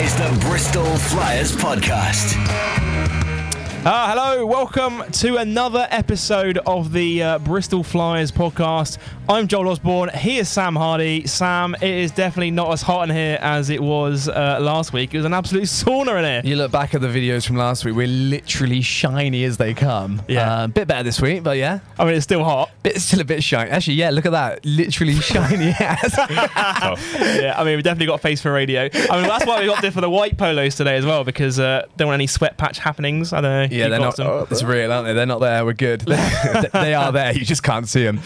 is the Bristol Flyers podcast. Hello, welcome to another episode of the Bristol Flyers podcast. I'm Joel Osborne. He is Sam Hardy. Sam, it is definitely not as hot in here as it was last week. It was an absolute sauna in here. You look back at the videos from last week, we're literally shiny as they come. Yeah. Bit better this week, but yeah. I mean, it's still hot. It's still a bit shiny. Actually, yeah, look at that. Literally shiny ass. Yeah, I mean, we definitely got face for radio. I mean, that's why we opted for the white polos today as well, because don't want any sweat patch happenings. I don't know. Yeah, they're not. Oh, it's real, aren't they? They're not there. We're good. They are there. You just can't see them.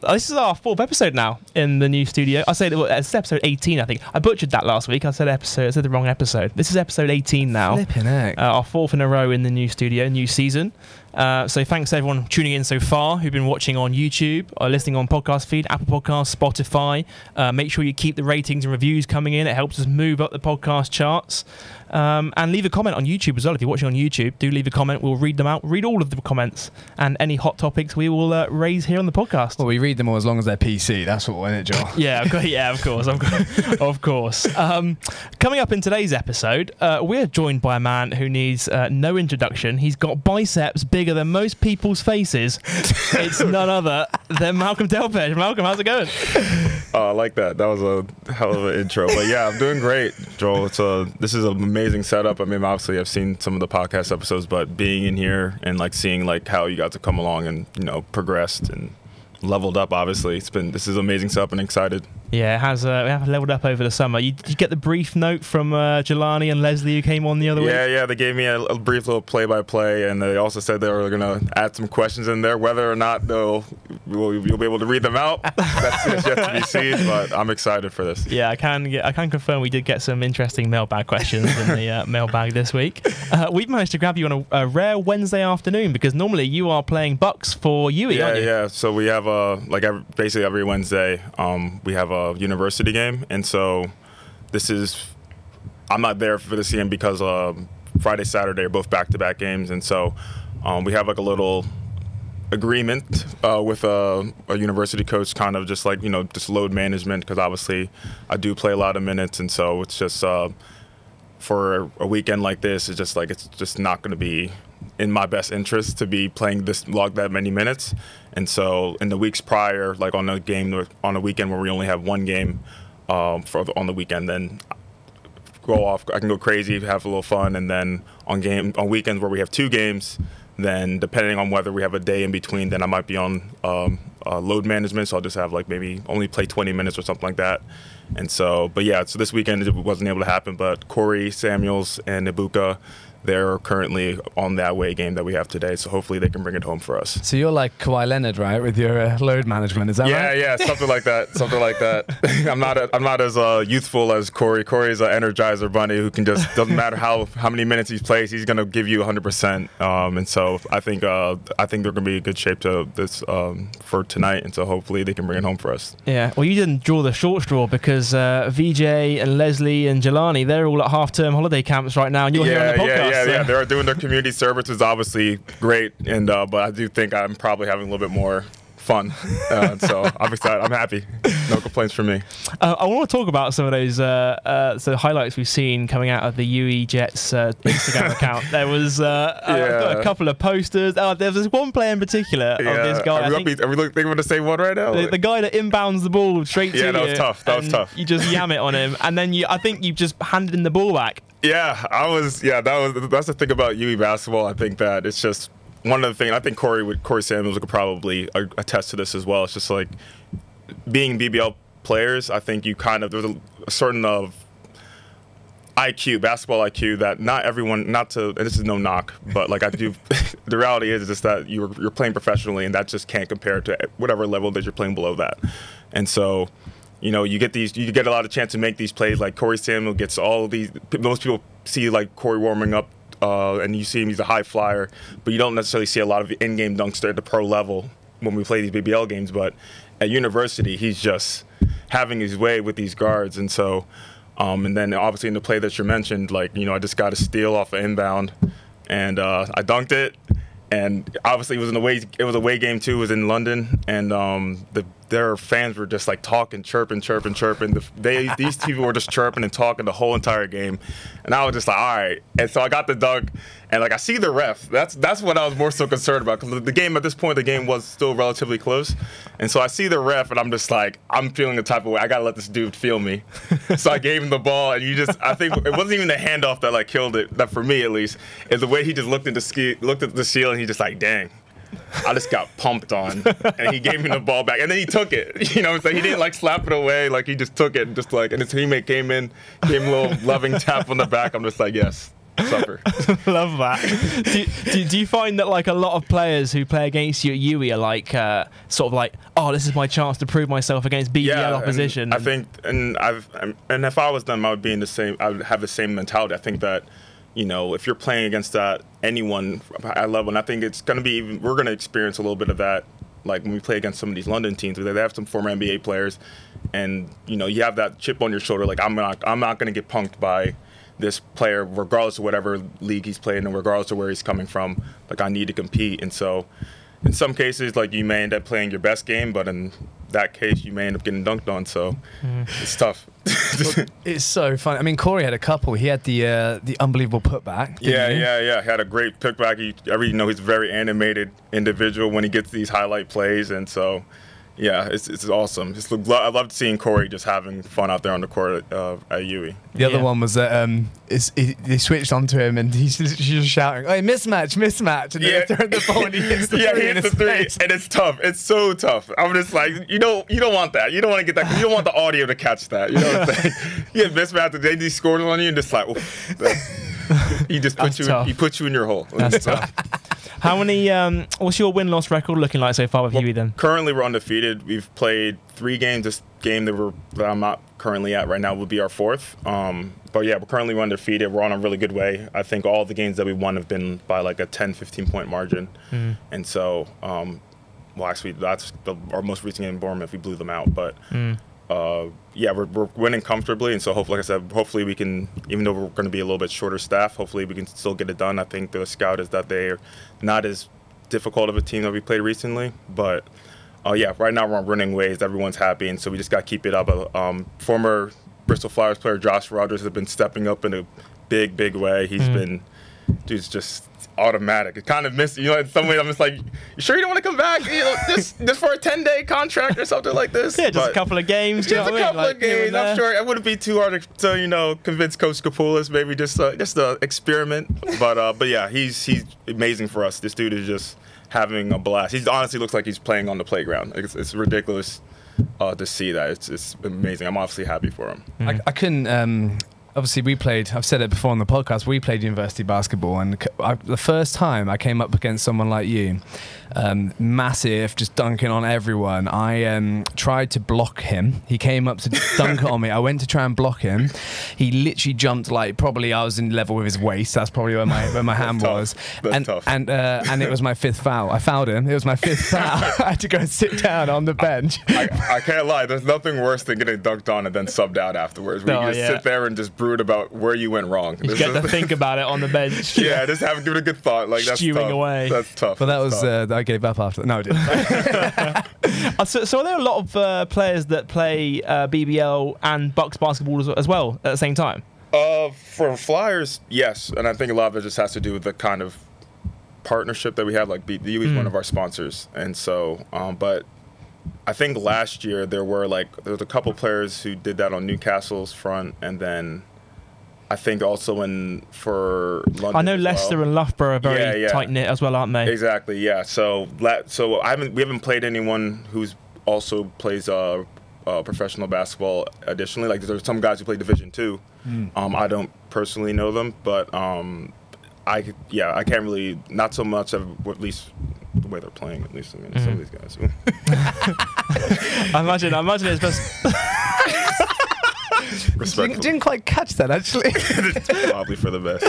This is our fourth episode now in the new studio. I say that it's episode 18, I think. I butchered that last week. I said the wrong episode. This is episode 18 now. Flipping heck. Our fourth in a row in the new studio, new season. So thanks to everyone tuning in so far who've been watching on YouTube or listening on podcast feed, Apple Podcasts, Spotify. Make sure you keep the ratings and reviews coming in. It helps us move up the podcast charts. And leave a comment on YouTube as well. If you're watching on YouTube, do leave a comment. We'll read them out. Read all of the comments and any hot topics we will raise here on the podcast. Well, we read them all as long as they're PC. That's what we're in it, Joel. Yeah, of course. Of course. Coming up in today's episode, we're joined by a man who needs no introduction. He's got biceps bigger than most people's faces. It's none other than Malcolm Delpeche. Malcolm, how's it going? Oh, I like that. That was a hell of an intro. But yeah, I'm doing great, Joel. This is an amazing setup. I mean, obviously, I've seen some of the podcast episodes, but being in here and like seeing like how you got to come along and progressed and leveled up. Obviously, this is amazing stuff, and excited. Yeah, it has. We have leveled up over the summer. Did you get the brief note from Jelani and Leslie who came on the other week? Yeah, they gave me a brief little play-by-play, and they also said they were going to add some questions in there. Whether or not you'll be able to read them out, that's yet to be seen. But I'm excited for this. Yeah, I can confirm we did get some interesting mailbag questions in the mailbag this week. We've managed to grab you on a rare Wednesday afternoon because normally you are playing Bucks for UE. Aren't you? Yeah. So we have basically every Wednesday we have a university game, and so I'm not there for this game because Friday, Saturday are both back-to-back games, and so we have like a little agreement with a university coach, kind of just like just load management, because obviously I do play a lot of minutes, and so it's just for a weekend like this, it's just not going to be in my best interest to be playing that many minutes. And so in the weeks prior, like on a weekend where we only have one game on the weekend, then I can go crazy, have a little fun, and then on weekends where we have two games, then depending on whether we have a day in between, then I might be on load management, so I'll just have like maybe only play 20 minutes or something like that. And so, but yeah, so this weekend it wasn't able to happen, but Corey Samuels and Ibuka, they're currently on that away game that we have today, so hopefully they can bring it home for us. So you're like Kawhi Leonard, right, with your load management? Is that right? Yeah, something like that. Something like that. I'm not as youthful as Corey. Corey's an energizer bunny who can just, doesn't matter how many minutes he plays, he's gonna give you 100%. And so I think they're gonna be in good shape to this for tonight, and so hopefully they can bring it home for us. Yeah. Well, you didn't draw the short straw because Vijay and Leslie and Jelani, they're all at half-term holiday camps right now, and you're here on the podcast. Yeah, they're doing their community service, is obviously great, and but I do think I'm probably having a little bit more fun, so I'm excited. I'm happy. No complaints from me. I want to talk about some of those highlights we've seen coming out of the UE Jets Instagram account. There was a couple of posters. There was one player in particular of this guy. Are we going to say one right now? The guy that inbounds the ball straight to you. Yeah, that was tough. That was tough. You just yam it on him, and then I think you just handed him the ball back. Yeah, that's the thing about UE basketball. I think that it's just one of the things. I think Corey Samuels could probably attest to this as well. It's just like being BBL players, I think there's a certain IQ, basketball IQ, that not everyone, and this is no knock, but like the reality is just that you're playing professionally, and that just can't compare to whatever level that you're playing below that. And so you get a lot of chance to make these plays. Like Corey Samuel gets all of these. Most people see like Corey warming up, and you see him, he's a high flyer, but you don't necessarily see a lot of in-game dunks there at the pro level when we play these BBL games. But at university, he's just having his way with these guards, and so, and then obviously in the play that you mentioned, like I just got a steal off an inbound, and I dunked it. And obviously, it was an away game too. It was in London, and the their fans were just like talking, chirping. These people were just chirping and talking the whole entire game, and I was just like, all right. And so I got the dunk, and like I see the ref. That's what I was more so concerned about, because the game at this point, the game was still relatively close, and so I see the ref, and I'm just like, I'm feeling the type of way. I gotta let this dude feel me. So I gave him the ball, and I think it wasn't even the handoff that like killed it. That for me at least is the way he just looked at the ceiling, and he just like, dang. I just got pumped on, and he gave me the ball back, and then he took it. You know, it's like he didn't like slap it away, like he just took it, and just like, and his teammate came in, gave him a little loving tap on the back. I'm just like, yes, supper. Love that. Do you find that like a lot of players who play against you at UE are like sort of like, oh, this is my chance to prove myself against BBL opposition? And I think, and if I was them, I would be in the same. I would have the same mentality. I think that, you know, if you're playing against anyone at level, and I think it's going to be even, we're going to experience a little bit of that, like when we play against some of these London teams, where they have some former NBA players, and you know, you have that chip on your shoulder, like I'm not going to get punked by this player, regardless of whatever league he's playing and regardless of where he's coming from. Like I need to compete, and so in some cases, like you may end up playing your best game, but in that case, you may end up getting dunked on. So it's tough. Well, it's so funny. I mean, Corey had a couple. He had the unbelievable putback. Yeah. He had a great putback. You know, he's a very animated individual when he gets these highlight plays, and so yeah, it's awesome. I loved seeing Corey just having fun out there on the court at UE. The other one was that they switched onto him, and he's just shouting, "Hey, mismatch, mismatch!" And they're throwing the ball, and he hits the three. He hits the three, and it's tough. It's so tough. I'm just like, you don't want that. You don't want to get that. You don't want the audio to catch that. You know what I'm saying? You get mismatched. They scored on you, and just like, he just put you. He put you in your hole. That's tough. How many? What's your win-loss record looking like so far with UE then? Currently, we're undefeated. We've played 3 games. This game that I'm not currently at right now will be our 4th. But yeah, we're currently undefeated. We're on a really good way. I think all the games that we won have been by like a 10, 15-point margin. And so, well, actually, that's our most recent game in Bournemouth. We blew them out, but. Yeah, we're winning comfortably, and so hopefully, like I said, hopefully we can, even though we're going to be a little bit shorter staff, hopefully we can still get it done. I think the scout is that they're not as difficult of a team that we played recently, but yeah, right now we're on running ways. Everyone's happy, and so we just got to keep it up. Former Bristol Flyers player Josh Rogers has been stepping up in a big, big way. He's been, dude's just automatic. It kind of missed, you know, in some way I'm just like, you sure you don't want to come back? You know, just for a 10-day contract or something like this? Yeah, just a couple of games. Just a couple of games. I'm sure it wouldn't be too hard to, you know, convince Coach Kapoulos, maybe just an experiment. But yeah, he's amazing for us. This dude is just having a blast. He honestly looks like he's playing on the playground. It's ridiculous to see that. It's amazing. I'm obviously happy for him. I couldn't. Obviously, we played, I've said it before on the podcast, we played university basketball, and the first time I came up against someone like you, massive, just dunking on everyone, I tried to block him. He came up to dunk on me. I went to try and block him. He literally jumped, like, probably I was in level with his waist. That's probably where my hand was. And it was my 5th foul. I fouled him. It was my 5th foul. I had to go and sit down on the bench. I can't lie. There's nothing worse than getting dunked on and then subbed out afterwards. We can just sit there and just brood about where you went wrong. You get to think about it on the bench. Yeah, just give it a good thought. Like, that's stewing tough. Away. That's tough. But that was I gave up after that. No, I didn't. So are there a lot of players that play BBL and Bucks basketball as well at the same time? For Flyers, yes, and I think a lot of it just has to do with the kind of partnership that we have. Like the UE is one of our sponsors, and so but I think last year there was a couple players who did that on Newcastle's front, and then I think also for London. I know Leicester and Loughborough are very tight knit as well, aren't they? Exactly, yeah. So we haven't played anyone who's also plays professional basketball. Additionally, like there's some guys who play Division 2. I don't personally know them, but I can't really, not so much of at least the way they're playing. At least I mean some of these guys. I imagine it's best. Didn't quite catch that, actually. Probably for the best.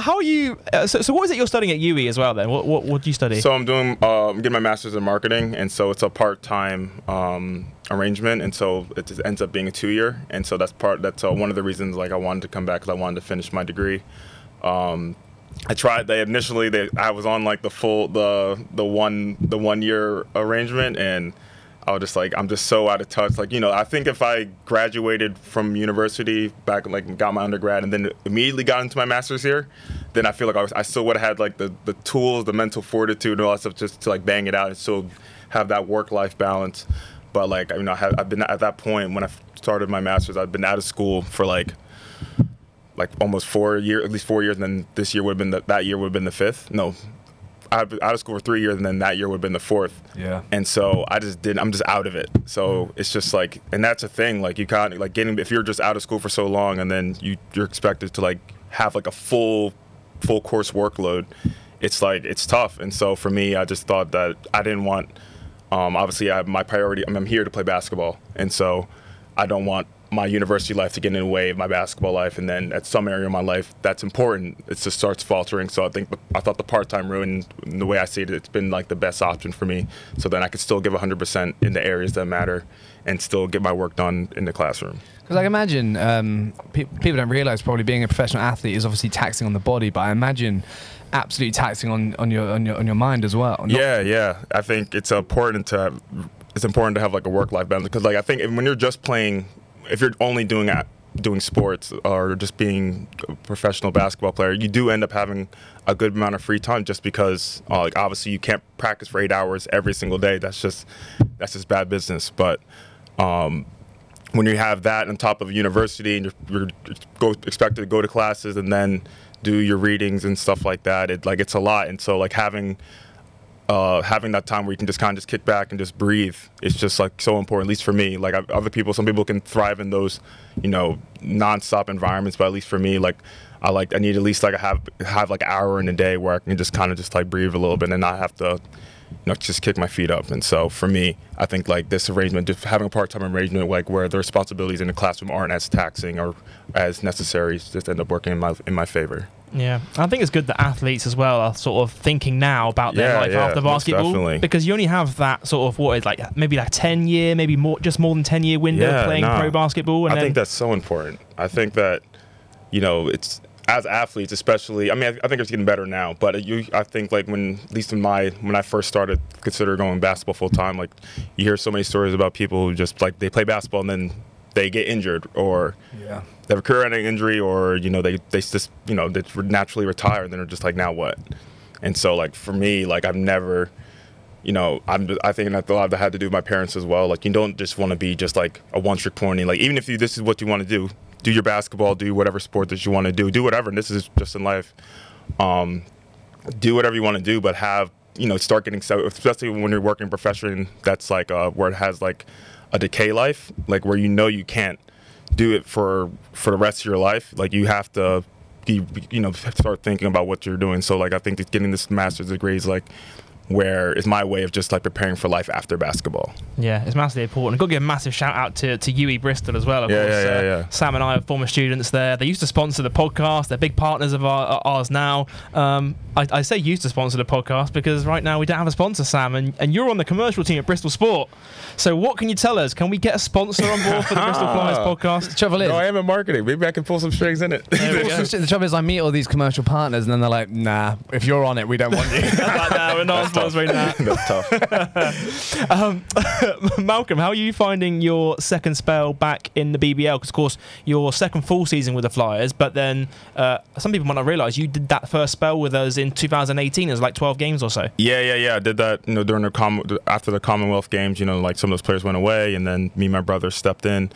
How are you? So what is it you're studying at UE as well? Then what do you study? So I'm getting my master's in marketing, and so it's a part-time arrangement, and so it just ends up being a 2-year, and so that's one of the reasons like I wanted to come back, because I wanted to finish my degree. I tried. They initially, I was on like the full, the one year arrangement, and I was just like, I'm just so out of touch. Like, you know, I think if I graduated from university back, like got my undergrad, and then immediately got into my master's here, then I feel like I still would have had like the tools, the mental fortitude, and all that stuff just to like bang it out and still have that work-life balance. But like, you know, I've been at that point when I started my master's, I've been out of school for like almost 4 years, at least 4 years, and then this year would have been that year would have been the fifth. No, I've been out of school for 3 years, and then that year would have been the fourth. Yeah. And so I just didn't. I'm just out of it. So it's just like, and that's a thing. Like you can't like getting if you're just out of school for so long, and then you're expected to like have like a full course workload. It's like it's tough. And so for me, I just thought that I didn't want. Obviously, I have my priority. I mean, I'm here to play basketball, and so I don't want my university life to get in the way of my basketball life, and then at some area of my life that's important, it just starts faltering. So I think I thought the part-time route, and the way I see it, it's been like the best option for me. So then I could still give 100% in the areas that matter, and still get my work done in the classroom. Because I imagine people don't realize probably being a professional athlete is obviously taxing on the body, but I imagine absolutely taxing on your mind as well. Yeah. I think it's important to have like a work-life balance, because like I think when you're just playing. If you're only doing sports or just being a professional basketball player, you do end up having a good amount of free time, just because like obviously you can't practice for 8 hours every single day. That's just bad business. But when you have that on top of university and you're expected to go to classes and then do your readings and stuff like that, it's a lot. And so like having that time where you can just kind of kick back and just breathe, it's just like so important, at least for me. Like some people can thrive in those, you know, nonstop environments, but at least for me, like I need at least like have like an hour in a day where I can just kind of just like breathe a little bit and not have to, you know, just kick my feet up. And so for me, I think like this arrangement, just having a part-time arrangement, like where the responsibilities in the classroom aren't as taxing or as necessary, just end up working in my favor. Yeah, I think it's good that athletes as well are sort of thinking now about their life after basketball, because you only have that sort of what is like maybe like 10 year, maybe more, just more than 10 year window playing pro basketball. And I think that's so important. I think that, you know, it's as athletes, especially. I mean, I think it's getting better now, but I think like at least when I first started considering going basketball full time, like you hear so many stories about people who just like they play basketball and then they get injured, or they have a career-ending injury, or you know they just, you know, they naturally retire, and then they're just like, now what? And so like for me, like I've never, you know, I think that's a lot that had to do with my parents as well. Like you don't just want to be just like a one-trick pony. Like even if this is what you want to do, do your basketball, do whatever sport that you want to do, do whatever. And this is just in life, do whatever you want to do, but have, you know, start getting, especially when you're working in a profession that's like where it has like a decay life, like where you know you can't do it for the rest of your life. Like you have to be, you know, start thinking about what you're doing. So like I think that getting this master's degree is like where is my way of just like preparing for life after basketball. Yeah, it's massively important. I've got to give a massive shout out to UE Bristol as well, of course. Yeah. Sam and I are former students there. They used to sponsor the podcast. They're big partners of ours now. I say used to sponsor the podcast because right now we don't have a sponsor, Sam, and you're on the commercial team at Bristol Sport. So what can you tell us? Can we get a sponsor on board for the Bristol Flyers podcast? The trouble is, no, I am in marketing. Maybe I can pull some strings in it. The trouble is, I meet all these commercial partners and then they're like, nah, if you're on it, we don't want you. We're not. That's tough. Malcolm, how are you finding your second spell back in the BBL? Because, of course, your second full season with the Flyers, but then some people might not realise you did that first spell with us in 2018. It was like 12 games or so. Yeah. I did that, you know, during after the Commonwealth Games, you know, like some of those players went away, and then me and my brother stepped in.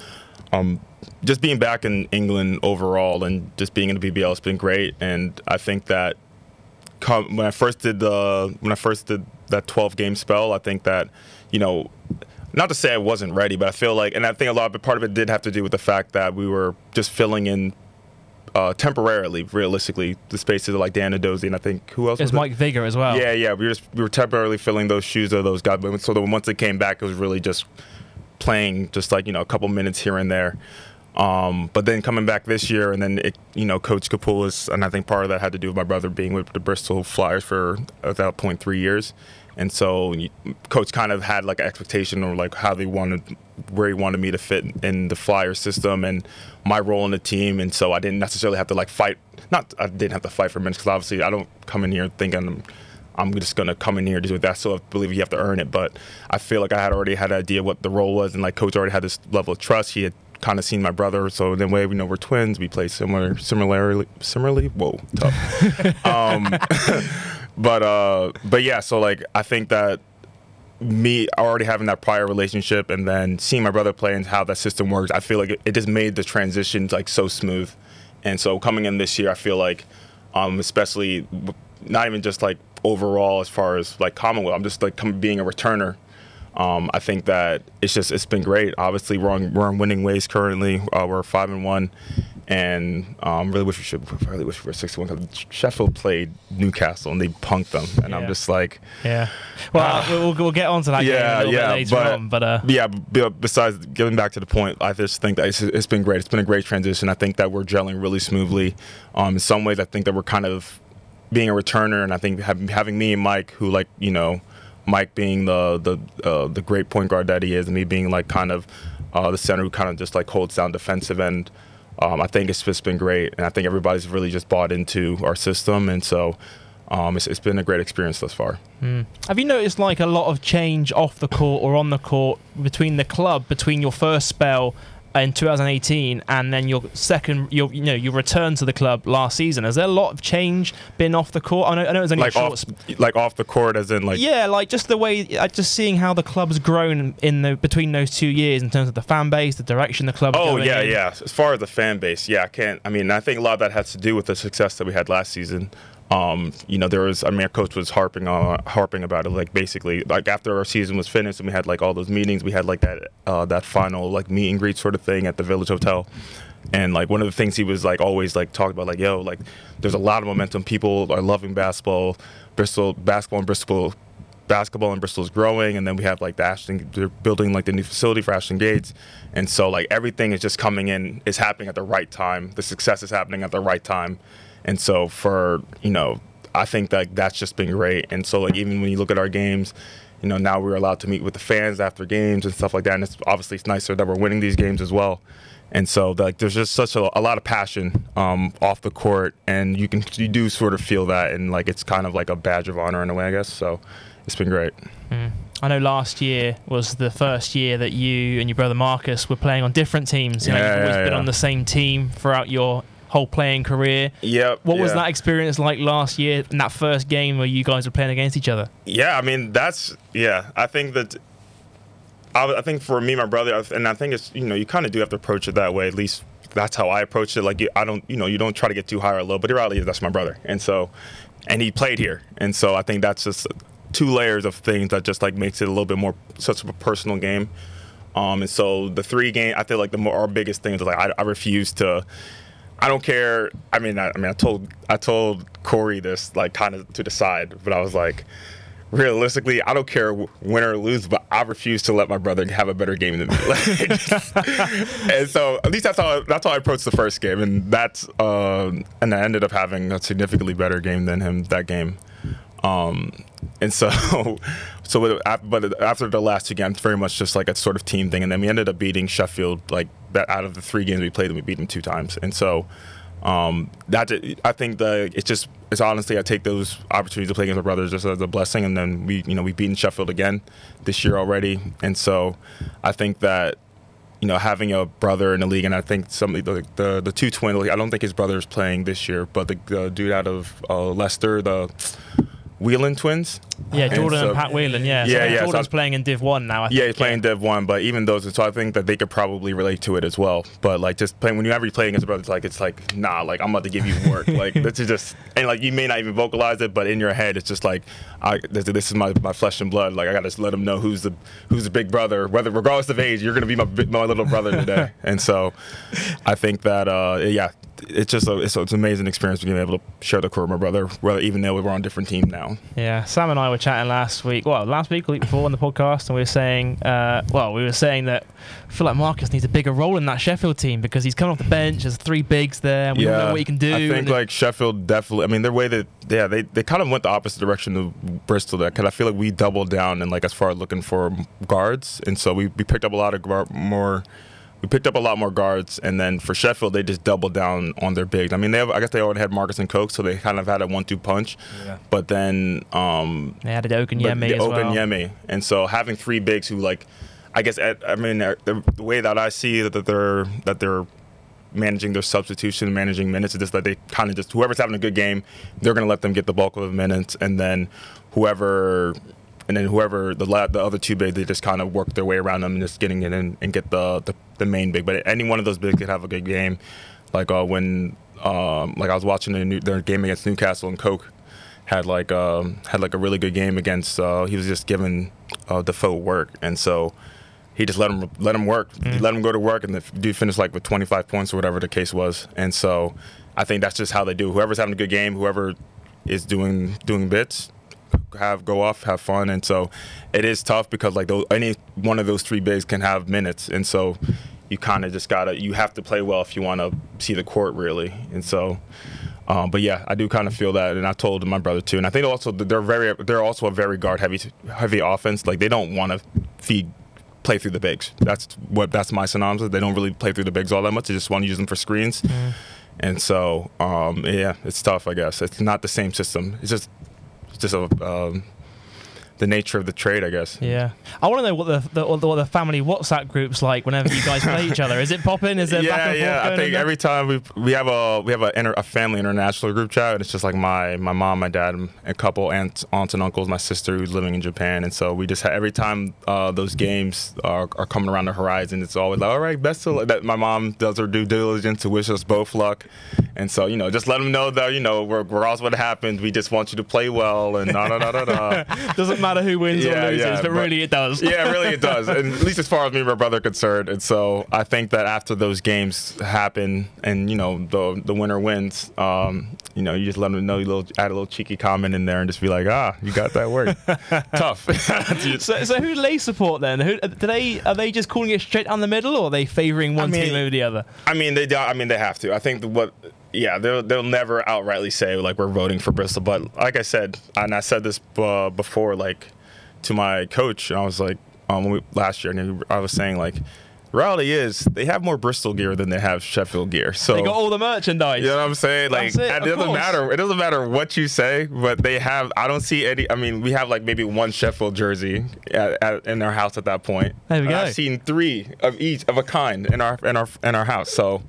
Just being back in England overall and just being in the BBL has been great, and I think that when I first did that 12-game spell, I think that, you know, not to say I wasn't ready, but I feel like, and I think part of it did have to do with the fact that we were just filling in temporarily, realistically, the spaces of like Dan Adozie, and I think who else? It's Mike Vega as well. Yeah. We were temporarily filling those shoes of those guys, so that once it came back, it was really just playing, just like, you know, a couple minutes here and there. But then coming back this year, and then, you know, Coach Kapoulos, and I think part of that had to do with my brother being with the Bristol Flyers for at that point 3 years, and so Coach kind of had like an expectation or like how they wanted, where he wanted me to fit in the Flyers system and my role in the team, and so I didn't necessarily have to like fight not I didn't have to fight for minutes, because obviously I don't come in here thinking I'm just going to come in here and do that. I still believe you have to earn it. But I feel like I had already had an idea what the role was, and like Coach already had this level of trust. He had kind of seen my brother, so in a way we know we're twins. We play similarly. Whoa, tough. But yeah, so like I think that me already having that prior relationship and then seeing my brother play and how that system works, I feel like it just made the transition like so smooth. And so coming in this year, I feel like especially not even just like overall as far as like Commonwealth, I'm just like being a returner. I think that it's been great. Obviously we're on winning ways currently. We're 5-1, and really wish we were 6-1, because Sheffield played Newcastle and they punked them, and yeah. I'm just like, yeah. Well, we'll get on to that game a little bit later on, but besides getting back to the point, I just think that it's been great. It's been a great transition. I think that we're gelling really smoothly. In some ways, I think that we're kind of being a returner, and I think having me and Mike, who like you know, Mike being the great point guard that he is, and me being like kind of the center who kind of just like holds down defensive end. I think it's just been great, and I think everybody's really just bought into our system, and so it's been a great experience thus far. Mm. Have you noticed like a lot of change off the court or on the court between the club, between your first spell in 2018 and then your second, your return to the club last season? Has there a lot of change been off the court? I know it was only like off the court, as in like yeah, like just the way, just seeing how the club's grown in the between those 2 years in terms of the fan base, the direction the club. Oh yeah, yeah. As far as the fan base, yeah, I can't. I mean, I think a lot of that has to do with the success that we had last season. You know, there was, I mean, our coach was harping about it, like basically, like after our season was finished and we had like all those meetings, we had like that final like meet and greet sort of thing at the Village Hotel. And like one of the things he was like always like talking about, like, yo, like there's a lot of momentum. People are loving basketball. Basketball in Bristol is growing, and then we have like the Ashton, they're building like the new facility for Ashton Gates, and so like everything is just coming in, is happening at the right time. The success is happening at the right time. And so for, you know, I think that that's just been great. And so like even when you look at our games, you know, now we're allowed to meet with the fans after games and stuff like that. And it's obviously it's nicer that we're winning these games as well. And so like there's just such a lot of passion off the court, and you do sort of feel that, and like it's kind of like a badge of honor in a way, I guess. So it's been great. Mm. I know last year was the first year that you and your brother Marcus were playing on different teams. You know, you've always been on the same team throughout your whole playing career. Yep, what was that experience like last year in that first game where you guys were playing against each other? Yeah, I mean, that's, yeah, I think that, I think for me, my brother, and I think it's, you know, you kind of do have to approach it that way. At least that's how I approached it. Like, I don't, you know, you don't try to get too high or low, but the reality is that's my brother. And so, and he played here. And so I think that's just two layers of things that just like makes it a little bit more such a personal game. And so the three game, I feel like our biggest thing is like, I refuse to, I don't care. I mean, I told Corey this like kind of to the side, but I was like, realistically, I don't care win or lose, but I refuse to let my brother have a better game than me. And so at least that's how I approached the first game, and that's and I ended up having a significantly better game than him that game. And so but after the last two games, very much just like a sort of team thing, and then we ended up beating Sheffield. Like that, out of the three games we played them, we beat them 2 times. And so I think it's honestly, I take those opportunities to play against my brothers just as a blessing. And then we've beaten Sheffield again this year already, and so I think that, you know, having a brother in the league, and I think the two twins. Like, I don't think his brother is playing this year, but the dude out of Leicester, the Whelan twins. Yeah, Jordan and Pat Whelan, yeah. Yeah. Jordan's playing in Div One now, I think. Yeah, he's playing Div One, but even those, so I think that they could probably relate to it as well. But like just playing, when you ever playing as a brother, it's like, nah, like I'm about to give you work. Like this is just, and like you may not even vocalize it, but in your head it's just like, this is my flesh and blood. Like I gotta just let them know who's the big brother, regardless of age, you're gonna be my little brother today. And so I think that it's just it's an amazing experience being able to share the court with my brother, even though we're on a different team now. Yeah, Sam and I were chatting last week, the week before on the podcast, and we were saying, that I feel like Marcus needs a bigger role in that Sheffield team, because he's coming off the bench, there's 3 bigs there, and we don't know what he can do. I think like Sheffield definitely, I mean, their way that, yeah, they kind of went the opposite direction of Bristol there, because I feel like we doubled down and like as far as looking for guards, and so we picked up a lot of more we picked up a lot more guards. And then for Sheffield, they just doubled down on their bigs. I mean, I guess they already had Marcus and Koch, so they kind of had a 1-2 punch. Yeah. But then they added Okanyemi as well. Okanyemi. And so having three bigs who, like, I guess, the way that I see that they're managing their substitution, managing minutes, is just that they kind of just, whoever's having a good game, they're going to let them get the bulk of the minutes. And then whoever the other two big, they just kind of work their way around them and just getting it in and get the main big. But any one of those bigs could have a good game. Like when I was watching their game against Newcastle, and Koch had a really good game against. He was just giving Defoe work, and so he just let him work. Mm. He let him go to work, and the dude finished like with 25 points or whatever the case was. And so I think that's just how they do. Whoever's having a good game, whoever is doing bits. Have fun. And so it is tough because any one of those three bigs can have minutes, and so you kind of just have to play well if you want to see the court, really. And so but yeah, I do kind of feel that, and I told my brother too. And I think also they're also a very guard heavy offense. Like, they don't want to play through the bigs. That's my synopsis. They don't really play through the bigs all that much. They just want to use them for screens. Mm. And so yeah, it's tough. I guess it's not the same system. It's just the nature of the trade, I guess. Yeah, I want to know what the family WhatsApp group's like whenever you guys play each other. Is it popping? Is it back and forth? I think every time we have a family international group chat, and it's just like my mom, my dad, and a couple aunts and uncles, my sister who's living in Japan, and so we just every time those games are coming around the horizon, it's always like, all right, best of luck. That my mom does her due diligence to wish us both luck, and so just let them know that we're regardless what happened, we just want you to play well, and doesn't matter who wins or loses, but really it does. Yeah, really it does. And at least as far as me and my brother are concerned. And so I think that after those games happen, and the winner wins, you just let them know. Add a little cheeky comment in there and just be like, you got that work. Tough. so who do they support then? Are they just calling it straight down the middle, or are they favoring one team over the other? They have to. I think they'll never outrightly say like we're voting for Bristol, but like I said, and I said this before, like to my coach, and I was like last year, and I was saying like, reality is they have more Bristol gear than they have Sheffield gear. So they got all the merchandise. You know what I'm saying? Like, it doesn't matter what you say, but they have. I don't see any. I mean, we have like maybe one Sheffield jersey in our house at that point. There we go. I've seen three of each of a kind in our house. So.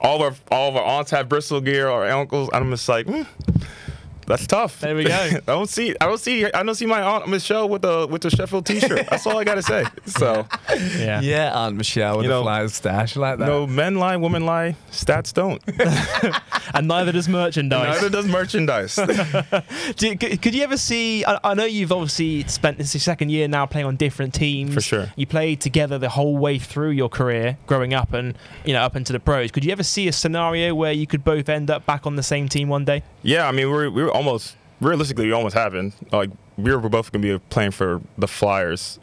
All of our aunts have Bristol gear, or uncles. I'm just like, that's tough. There we go. I don't see my aunt Michelle with a Sheffield T-shirt. That's all I gotta say. So, yeah, Aunt Michelle with a Flyers stash like that. No, men lie, women lie, stats don't. And neither does merchandise. Neither does merchandise. Could you ever see? I know you've obviously spent this your second year now playing on different teams. For sure. You played together the whole way through your career, growing up and up into the pros. Could you ever see a scenario where you could both end up back on the same team one day? Yeah, I mean we were almost realistically, we almost happened. Like we were both gonna be playing for the Flyers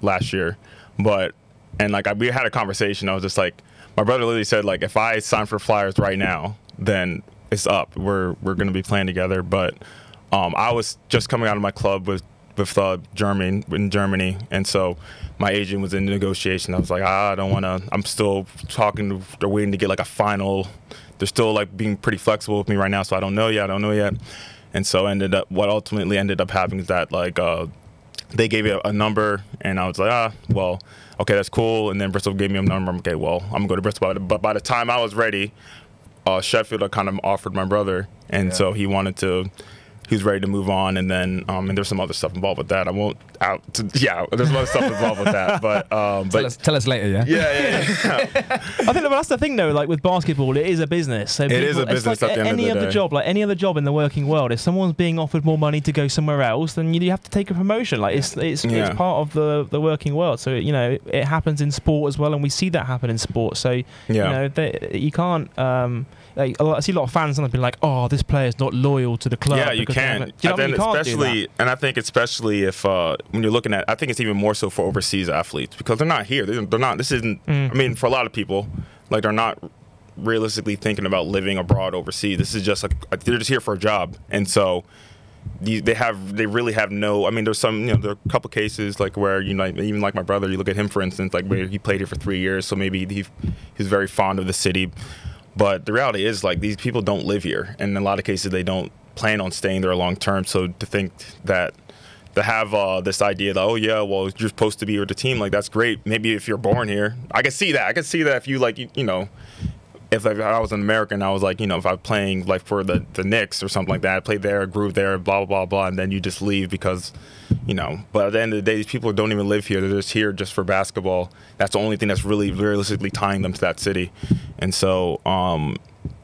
last year, we had a conversation. I was just like, my brother literally said like, if I sign for Flyers right now, then it's up. We're gonna be playing together. But I was just coming out of my club with Germany, and so my agent was in negotiation. I was like, I don't want to. I'm still talking. They're waiting to get like a final. They're still like being pretty flexible with me right now, so I don't know yet. And so what ultimately ended up happening is that like they gave me a number, and I was like, well, okay, that's cool. And then Bristol gave me a number. Okay, well, I'm gonna go to Bristol. But by the time I was ready, Sheffield kind of offered my brother, and so he wanted to. He was ready to move on, and then and there's some other stuff involved with that. I won't out. There's some other stuff involved with that, but tell us later. Yeah. I think that's the thing, though. Like with basketball, it is a business. So it is a business. It's like at the end of the day. Any other job in the working world. If someone's being offered more money to go somewhere else, then you have to take a promotion. Like it's part of the working world. So it happens in sport as well, and we see that happen in sport. So you can't. I see a lot of fans sometimes being like, "Oh, this player's not loyal to the club." Yeah, you can. Especially if when you're looking at, I think it's even more so for overseas athletes because they're not here. They're not. This isn't. I mean, for a lot of people, like they're not realistically thinking about living abroad overseas. This is just they're just here for a job, and so they really have no. I mean, there's some, you know, there are a couple cases like where, you know, even like my brother, you look at him for instance, like where he played here for 3 years, so maybe he's very fond of the city. But the reality is, like, these people don't live here, and in a lot of cases they don't plan on staying there long term. So to think that to have this idea that, oh yeah, well you're supposed to be with the team, like that's great. Maybe if you're born here, I can see that. I can see that if you like, you know, if I was an American, I was like, you know, if I'm playing like for the Knicks or something like that, I played there, grew there, blah, blah, blah, blah, and then you just leave because, you know. But at the end of the day, these people don't even live here. They're just here just for basketball. That's the only thing that's really realistically tying them to that city. And so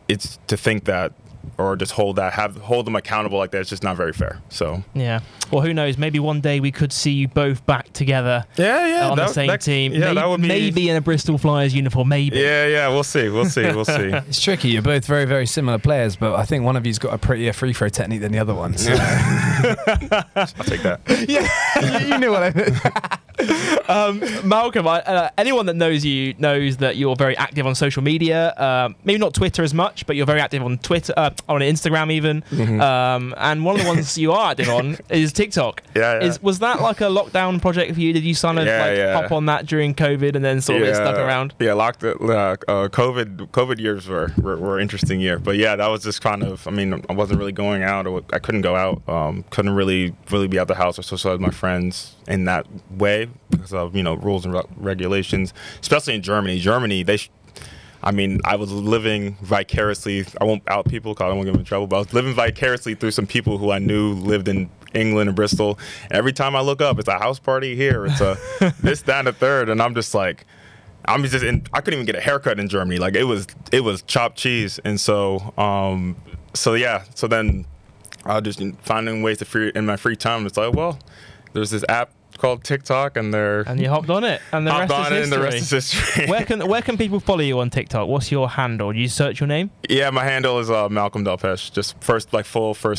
it's to think that, or just hold them accountable like that, it's just not very fair. So yeah, well, who knows, maybe one day we could see you both back together, yeah on the same team, yeah, that would be maybe in a Bristol Flyers uniform, maybe, yeah we'll see. It's tricky, you're both very, very similar players, but I think one of you's got a prettier free throw technique than the other one, so. I'll take that. Yeah, you knew what I meant. Malcolm, anyone that knows you knows that you're very active on social media. Maybe not Twitter as much, but you're very active on Twitter, on Instagram even. Mm-hmm. And one of the ones you are active on is TikTok. Yeah. Was that like a lockdown project for you? Did you sort of hop on that during COVID and then sort of get stuck around? Yeah, COVID years were an interesting year, but yeah, that was just kind of. I mean, I wasn't really going out, or I couldn't go out, couldn't really be at the house or socialize with my friends in that way, because of, you know, rules and regulations, especially in Germany. Germany, I mean, I was living vicariously. I won't out people because I don't want to get in trouble, but I was living vicariously through some people who I knew lived in England and Bristol. And every time I look up, it's a house party here, it's a this, that, and a third, and I'm just like, I couldn't even get a haircut in Germany. Like it was chopped cheese, and so so then I was just finding ways to in my free time. It's like, well, there's this app called TikTok, and you hopped on it, and the rest is history. Where can people follow you on TikTok? What's your handle? Do you search your name? Yeah, my handle is Malcolm Delpeche, just first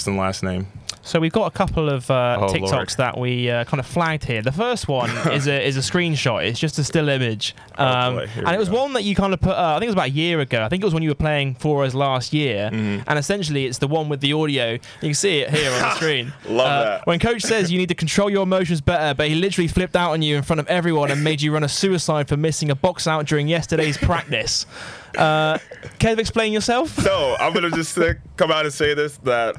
and last name. So we've got a couple of TikToks that we kind of flagged here. The first one is a screenshot. It's just a still image, and it was one that you kind of put. I think it was about a year ago. I think it was when you were playing for us last year, and essentially it's the one with the audio. You can see it here on the screen. Love that. When Coach says you need to control your emotions better, but he literally flipped out on you in front of everyone and made you run a suicide for missing a box out during yesterday's practice. Can you explain yourself? No, I'm going to just come out and say this, that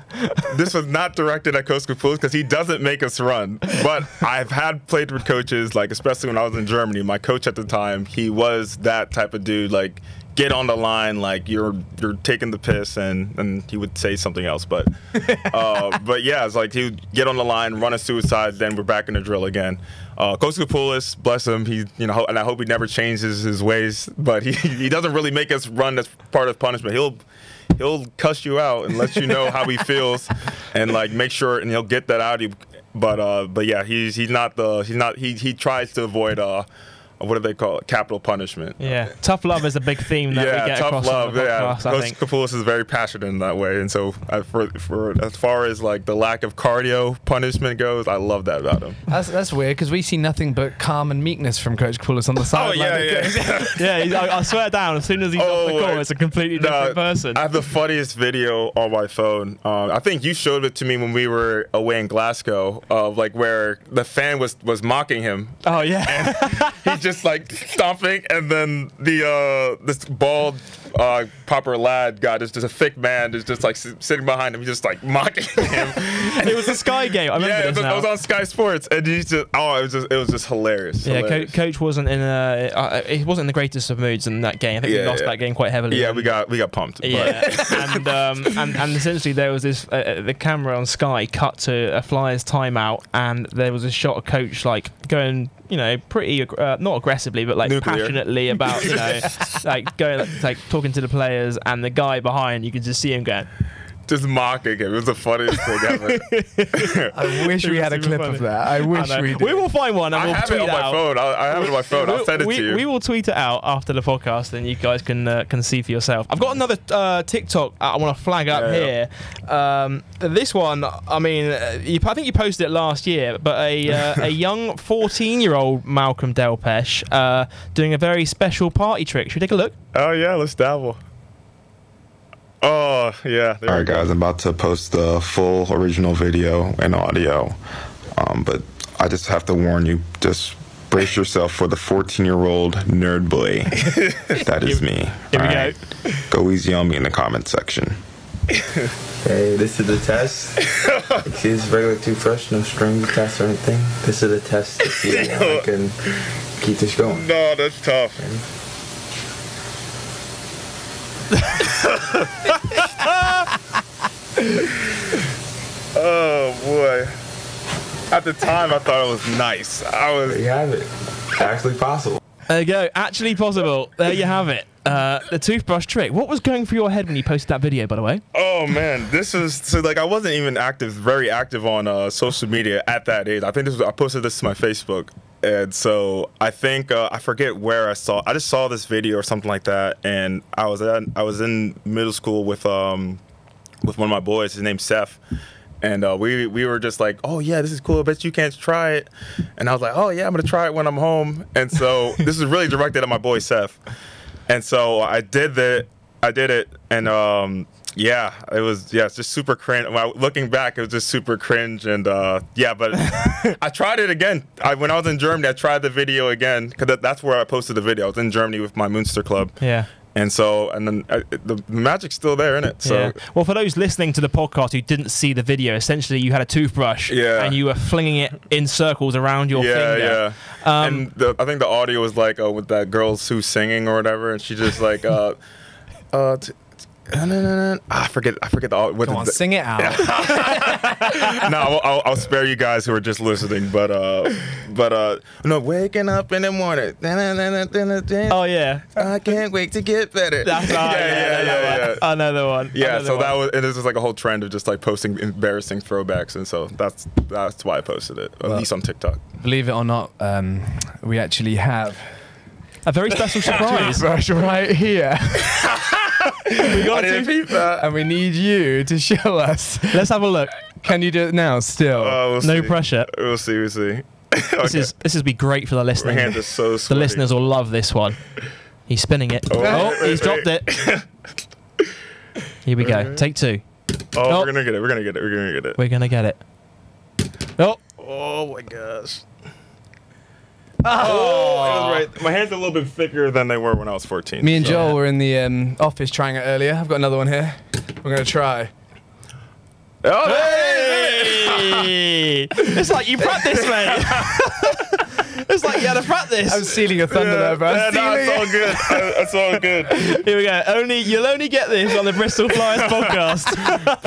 this was not directed at Coach Kapoulos, because he doesn't make us run. But I've played with coaches, like especially when I was in Germany, my coach at the time, he was that type of dude, like get on the line, like you're taking the piss, and he would say something else, but but yeah, it's like he would get on the line, run a suicide, then we're back in the drill again. Coach Kapoulos, bless him, he, you know, and I hope he never changes his ways, but he doesn't really make us run as part of punishment. He'll cuss you out and let you know how he feels, and like make sure, and he'll get that out of you. But yeah, he tries to avoid what do they call it? Capital punishment. Yeah, tough love is a big theme that we get across. Love, podcast, I think. Coach Kapoulos is very passionate in that way, and so for as far as like the lack of cardio punishment goes, I love that about him. That's weird, because we see nothing but calm and meekness from Coach Kapoulos on the side. I swear down, as soon as he's off the call, it's a completely different person. I have the funniest video on my phone. I think you showed it to me when we were away in Glasgow, of like where the fan was mocking him. Oh yeah, and he just like stomping, and then this bald proper lad guy, just a thick man, is just like sitting behind him, just like mocking him. And it was a Sky game. I remember this now. It was on Sky Sports, and he just it was just hilarious. Yeah, hilarious. Coach wasn't in he wasn't in the greatest of moods in that game. I think we lost that game quite heavily. Yeah, we got pumped. Yeah, and essentially there was this the camera on Sky cut to a Flyers timeout, and there was a shot of Coach like going, you know, pretty not aggressively, but like passionately about, you know, like going, like talking to the players, and the guy behind, you could just see him going, just mocking him. It was the funniest thing ever. I wish we had a clip of that. I wish we did. We will find one, and we'll tweet it out. I have it on my phone. I'll send it to you. We will tweet it out after the podcast, and you guys can see for yourself. I've got another TikTok I want to flag up here. Yeah. This one, I mean, I think you posted it last year, but a young 14-year-old Malcolm Delpeche doing a very special party trick. Should we take a look? Oh yeah, let's dabble. Oh, yeah. All right, guys, I'm about to post the full original video and audio, but I just have to warn you, just brace yourself for the 14-year-old nerd bully. That is me. All right? Go easy on me in the comment section. Hey, this is the test. See, it's regular too fresh, no strings attached or anything. This is the test to see if I can keep this going. No, that's tough. Okay. Oh boy. At the time I thought it was nice. There you have it. Actually possible. There you go. Actually possible. There you have it. The toothbrush trick. What was going through your head when you posted that video, by the way? Oh man, this is so, like, I wasn't even very active on social media at that age. I think this was, I posted this to my Facebook. And so I think I forget where I saw. I just saw this video or something like that, and I was in middle school with one of my boys. His name's Seth, and we were just like, oh yeah, this is cool. I bet you can't try it. And I was like, oh yeah, I'm gonna try it when I'm home. And so this is really directed at my boy Seth. And so I did that. I did it, and yeah, it was it's just super cringe. Looking back, it was just super cringe, and yeah. But I tried it again. When I was in Germany, I tried the video again because that's where I posted the video. I was in Germany with my Munster club. Yeah. And so, and then the magic's still there, isn't it? So, yeah. Well, for those listening to the podcast who didn't see the video, essentially you had a toothbrush, and you were flinging it in circles around your finger. Yeah, and I think the audio was like with that girl who's singing or whatever, and she just like, I forget the audio. Come on, sing it out. No, I'll spare you guys who are just listening, but no, waking up in the morning. Oh yeah, I can't wait to get better. That's yeah. Another one. Yeah, another so one. That was, and this was like a whole trend of just like posting embarrassing throwbacks, and so that's why I posted it, at least on TikTok. Believe it or not, we actually have a very special surprise right here. We got two people, and we need you to show us. Let's have a look. Can you do it now? Still, no pressure. We'll see. We'll see. Okay. This is be great for the listening. Hand is so sweaty. The listeners will love this one. He's spinning it. Oh, wait, he's dropped it. Here we go. Take two. Oh, we're gonna get it. We're gonna get it. We're gonna get it. We're gonna get it. Oh. Oh my gosh. Oh, it was right. My hands are a little bit thicker than they were when I was 14. Me and Joel were in the office trying it earlier. I've got another one here. We're going to try. Oh, hey! It's like you practiced, mate. It's like you had to practice. I'm stealing a thunder there, bro. Yeah, no, it's all good. It's all good. Here we go. You'll only get this on the Bristol Flyers podcast.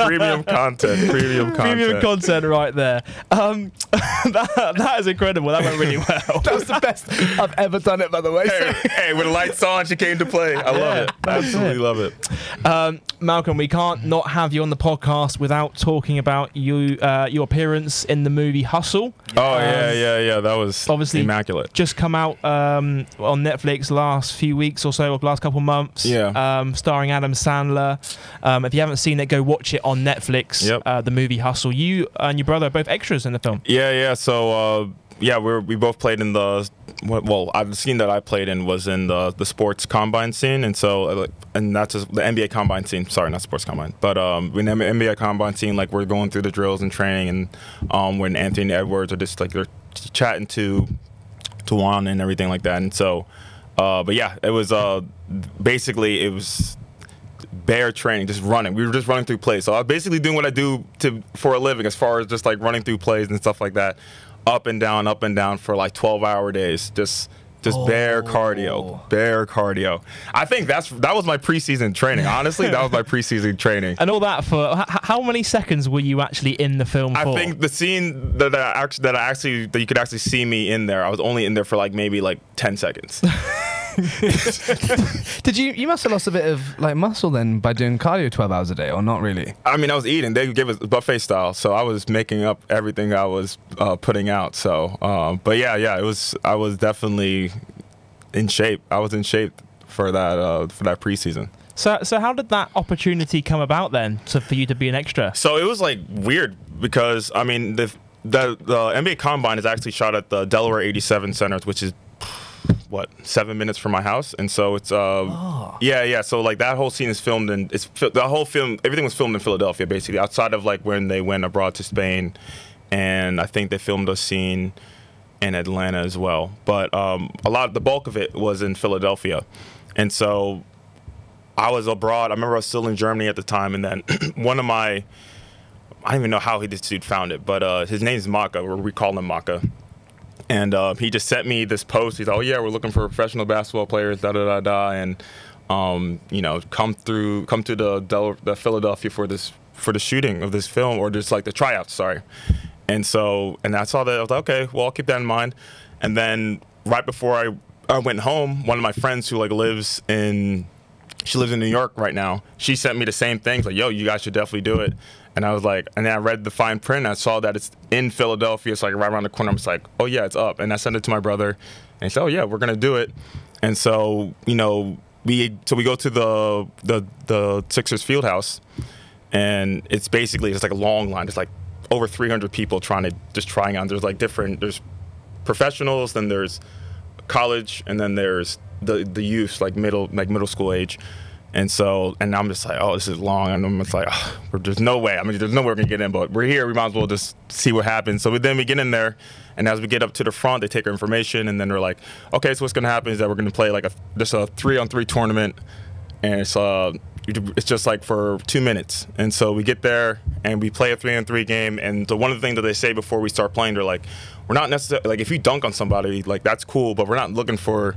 Premium content. Premium content. Premium content right there. That is incredible. That went really well. That was the best I've ever done it, by the way. Hey, with the lights on, she came to play. I love it. Absolutely love it. Malcolm, we can't not have you on the podcast without talking about you, your appearance in the movie Hustle. Oh, yeah. That was obviously immaculate. Just come out on Netflix last few weeks or so, or last couple months. Yeah. Starring Adam Sandler. If you haven't seen it, go watch it on Netflix. Yep. The movie Hustle. You and your brother are both extras in the film. Yeah. So yeah, we both played in the, well, the scene that I played in was in the sports combine scene, and so that's just the NBA combine scene. Sorry, not sports combine, but in the NBA combine scene, like we're going through the drills and training, and when Anthony Edwards are just like they're chatting to Juan and everything like that, and so, but yeah, it was basically it was bare training, just running. We were just running through plays, so I was basically doing what I do for a living, as far as just like running through plays and stuff like that. Up and down for like 12-hour days, just bare cardio, I think that was my preseason training. Honestly, that was my preseason training. And all that for how many seconds were you actually in the film for? I think the scene that you could actually see me in there, I was only in there for like maybe like 10 seconds. You must have lost a bit of like muscle then by doing cardio 12 hours a day, or not really? I mean, I was eating. They gave us buffet style, so I was making up everything I was putting out. So, but yeah, it was. I was definitely in shape. I was in shape for that preseason. So how did that opportunity come about then? For you to be an extra? So it was like weird because I mean the NBA Combine is actually shot at the Delaware 87 Centers, which is what, 7 minutes from my house, and so it's yeah. So like that whole scene is filmed, and it's the whole film. Everything was filmed in Philadelphia, basically, outside of like when they went abroad to Spain, and I think they filmed a scene in Atlanta as well. But a lot of the bulk of it was in Philadelphia, and so I was abroad. I remember I was still in Germany at the time, and then one of my, I don't even know how this dude found it, but his name's Maka, or we call him Maka. And he just sent me this post. He's like, oh, yeah, we're looking for professional basketball players, da-da-da-da. And, you know, come to the Philadelphia for the shooting of this film, or just like the tryouts, sorry. And so, and I saw that. I was like, okay, well, I'll keep that in mind. And then right before I went home, one of my friends who like lives in New York right now, she sent me the same things. Like, yo, you guys should definitely do it. And I was like, and then I read the fine print, and I saw that it's in Philadelphia. It's like right around the corner. I'm just like, oh yeah, it's up. And I sent it to my brother, and he said, oh yeah, we're gonna do it. And so, you know, we go to the Sixers Fieldhouse, and it's basically just like a long line. It's like over 300 people trying on. There's like different, there's professionals, then there's college, and then there's the youth, like middle school age. And so, and I'm just like, oh, this is long. And I'm just like, oh, there's no way. I mean, there's no way we're going to get in, but we're here. We might as well just see what happens. So then we get in there, and as we get up to the front, they take our information, and then they're like, okay, so what's going to happen is that we're going to play like just a 3-on-3 tournament, and it's just like for 2 minutes. And so we get there, and we play a 3-on-3 game, and so one of the things that they say before we start playing, they're like, we're not necessarily, like if you dunk on somebody, like that's cool, but we're not looking for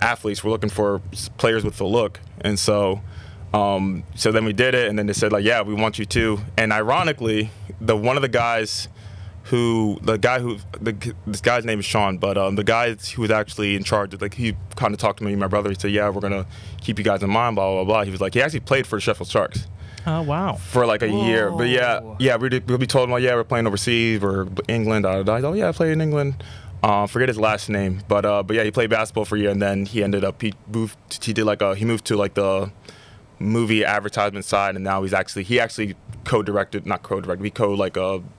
athletes, we're looking for players with the look. And so so then we did it, and then they said like, yeah, we want you to. And ironically, this guy's name is Sean, but the guy who was actually in charge, like he kind of talked to me and my brother. He said, yeah, we're gonna keep you guys in mind, blah blah blah. He was like, he actually played for the Sheffield Sharks. Oh wow. For like a year. But yeah, we'll be told, like, yeah, we're playing overseas, we're England, da, da, da. Oh yeah, I played in England. Forget his last name, but yeah, he played basketball for a year, and then he ended up he moved to like the movie advertisement side, and now he actually co-directed, not co-directed, we co-directed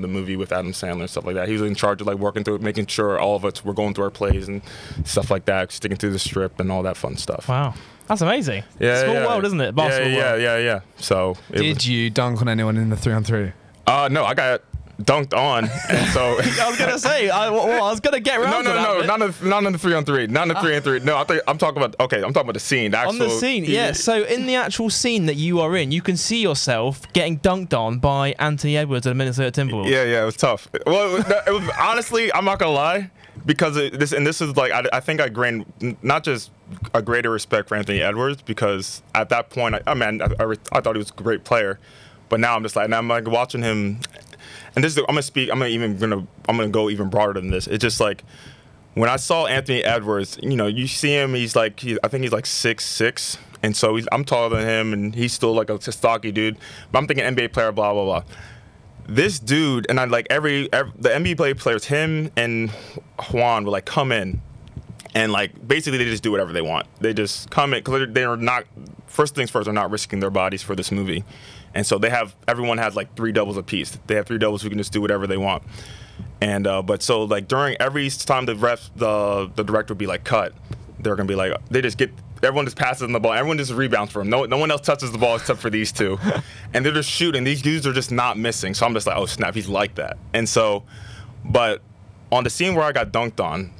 the movie with Adam Sandler and stuff like that. He was in charge of like working through, making sure all of us were going through our plays and stuff like that, sticking through the script and all that fun stuff. Wow. That's amazing. Yeah, small world, isn't it? Basketball world. Yeah. So did you dunk on anyone in the 3-on-3? No, I got dunked on, and so I was gonna say, I was gonna get around. None of the 3-on-3, none of 3-on-3. No, I'm talking about the scene. The actual, on the scene, yeah. So in the actual scene that you are in, you can see yourself getting dunked on by Anthony Edwards at the Minnesota Timberwolves. Yeah, it was tough. Well, it was honestly, I'm not gonna lie, because this is like, I think I gained not just a greater respect for Anthony Edwards, because at that point, I thought he was a great player, but now I'm just like, watching him. And this is, I'm gonna go even broader than this. It's just like, when I saw Anthony Edwards, you know, you see him, he's like, I think he's like 6'6", and so I'm taller than him, and he's still like a stocky dude. But I'm thinking NBA player, blah blah blah. This dude, and I like the NBA players, him and Juan will like come in, and like basically they just do whatever they want. They just come in because they're not. First things first, they're not risking their bodies for this movie. And so everyone has like 3 doubles apiece. They have 3 doubles who can just do whatever they want. And but so like during every time the director would be like cut, they're gonna be like, everyone just passes them the ball. Everyone just rebounds for them. No one else touches the ball except for these two. And they're just shooting. These dudes are just not missing. So I'm just like, oh snap, he's like that. And so, but on the scene where I got dunked on,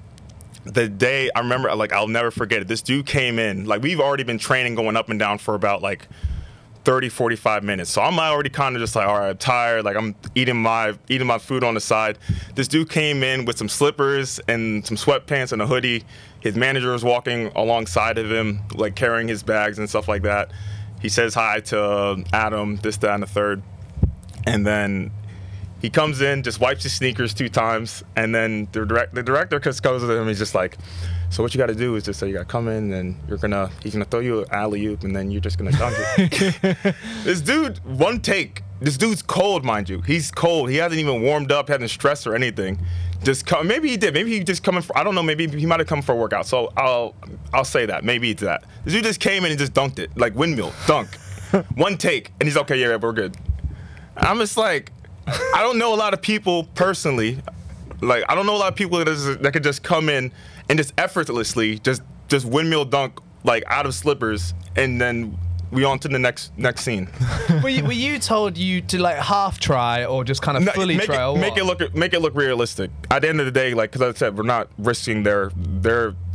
the day, I remember, like I'll never forget it. This dude came in, like we've already been training going up and down for about like 30-45 minutes, so I'm already kind of just like, all right, I'm tired, like I'm eating my food on the side. This dude came in with some slippers and some sweatpants and a hoodie. His manager was walking alongside of him, like carrying his bags and stuff like that. He says hi to Adam, this, that, and the third, and then he comes in, just wipes his sneakers 2 times, and then the director comes to him. He's just like, so what you got to do is just, so you got to come in, and he's gonna throw you an alley-oop, and then you're just gonna dunk it. This dude, one take. This dude's cold, mind you. He's cold. He hasn't even warmed up, hasn't stressed or anything. Just come. Maybe he did. Maybe he just coming for, I don't know. Maybe he might have come for a workout. So I'll say that. Maybe it's that. This dude just came in and just dunked it, like windmill dunk, one take, and he's okay. Yeah, we're good. I'm just like, I don't know a lot of people personally. Like, I don't know a lot of people that could just come in and just effortlessly just windmill dunk like out of slippers, and then we on to the next scene. Were you told you to like half try or just kind of fully try? Or make it look realistic. At the end of the day, like, because I said, we're not risking their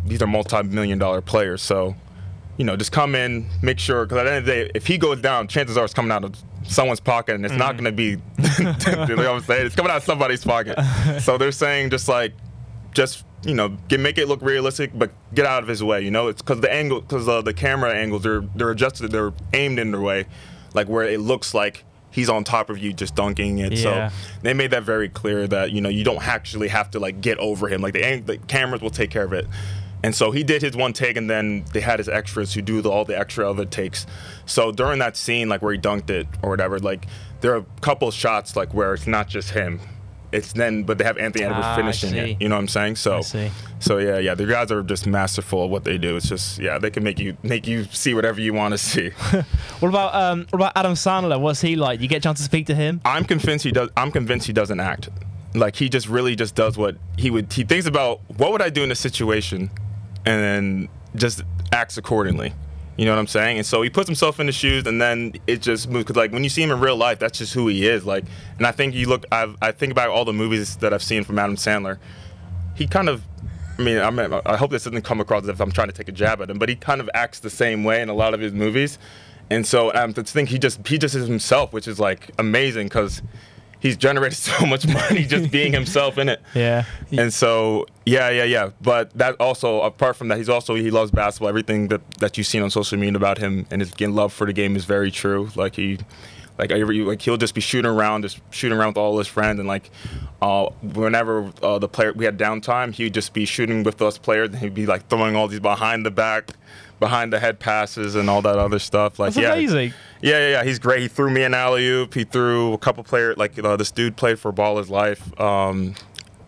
these are multi-million-dollar players, so you know, just come in, make sure. Because at the end of the day, if he goes down, chances are it's coming out of someone's pocket, and it's not going to be. You know what I'm saying? It's coming out of somebody's pocket. So they're saying just like, just, you know, make it look realistic, but get out of his way. You know, it's because the angle, because the camera angles they're adjusted, they're aimed in their way, like where it looks like he's on top of you just dunking it. Yeah. So they made that very clear that, you know, you don't actually have to like get over him. Like the cameras will take care of it. And so he did his one take, and then they had his extras who do all the extra other takes. So during that scene, like where he dunked it or whatever, like there are a couple shots like where it's not just him. It's then, but they have Anthony Edwards finishing it. You know what I'm saying? So yeah. The guys are just masterful at what they do. It's just, yeah, they can make you see whatever you want to see. What about Adam Sandler? What's he like? You get a chance to speak to him? I'm convinced he does. I'm convinced he doesn't act. Like he just really just does what he would. He thinks about what would I do in this situation, and then just acts accordingly. You know what I'm saying? And so he puts himself in the shoes, and then it just moves. Because like when you see him in real life, that's just who he is. Like, and I think you look. I think about all the movies that I've seen from Adam Sandler. He kind of, I mean, I hope this doesn't come across as if I'm trying to take a jab at him, but he kind of acts the same way in a lot of his movies. And so I think he just is himself, which is like amazing because he's generated so much money just being himself in it. Yeah. And so, yeah. But that also, apart from that, he loves basketball. Everything that you've seen on social media about him and his love for the game is very true. Like he'll just be shooting around with all his friends, and like whenever we had downtime, he'd just be shooting with us players, and he'd be like throwing all these behind the head passes and all that other stuff. Like, that's amazing. Yeah. He's great. He threw me an alley-oop. He threw a couple players. Like, this dude played for Ball His Life. I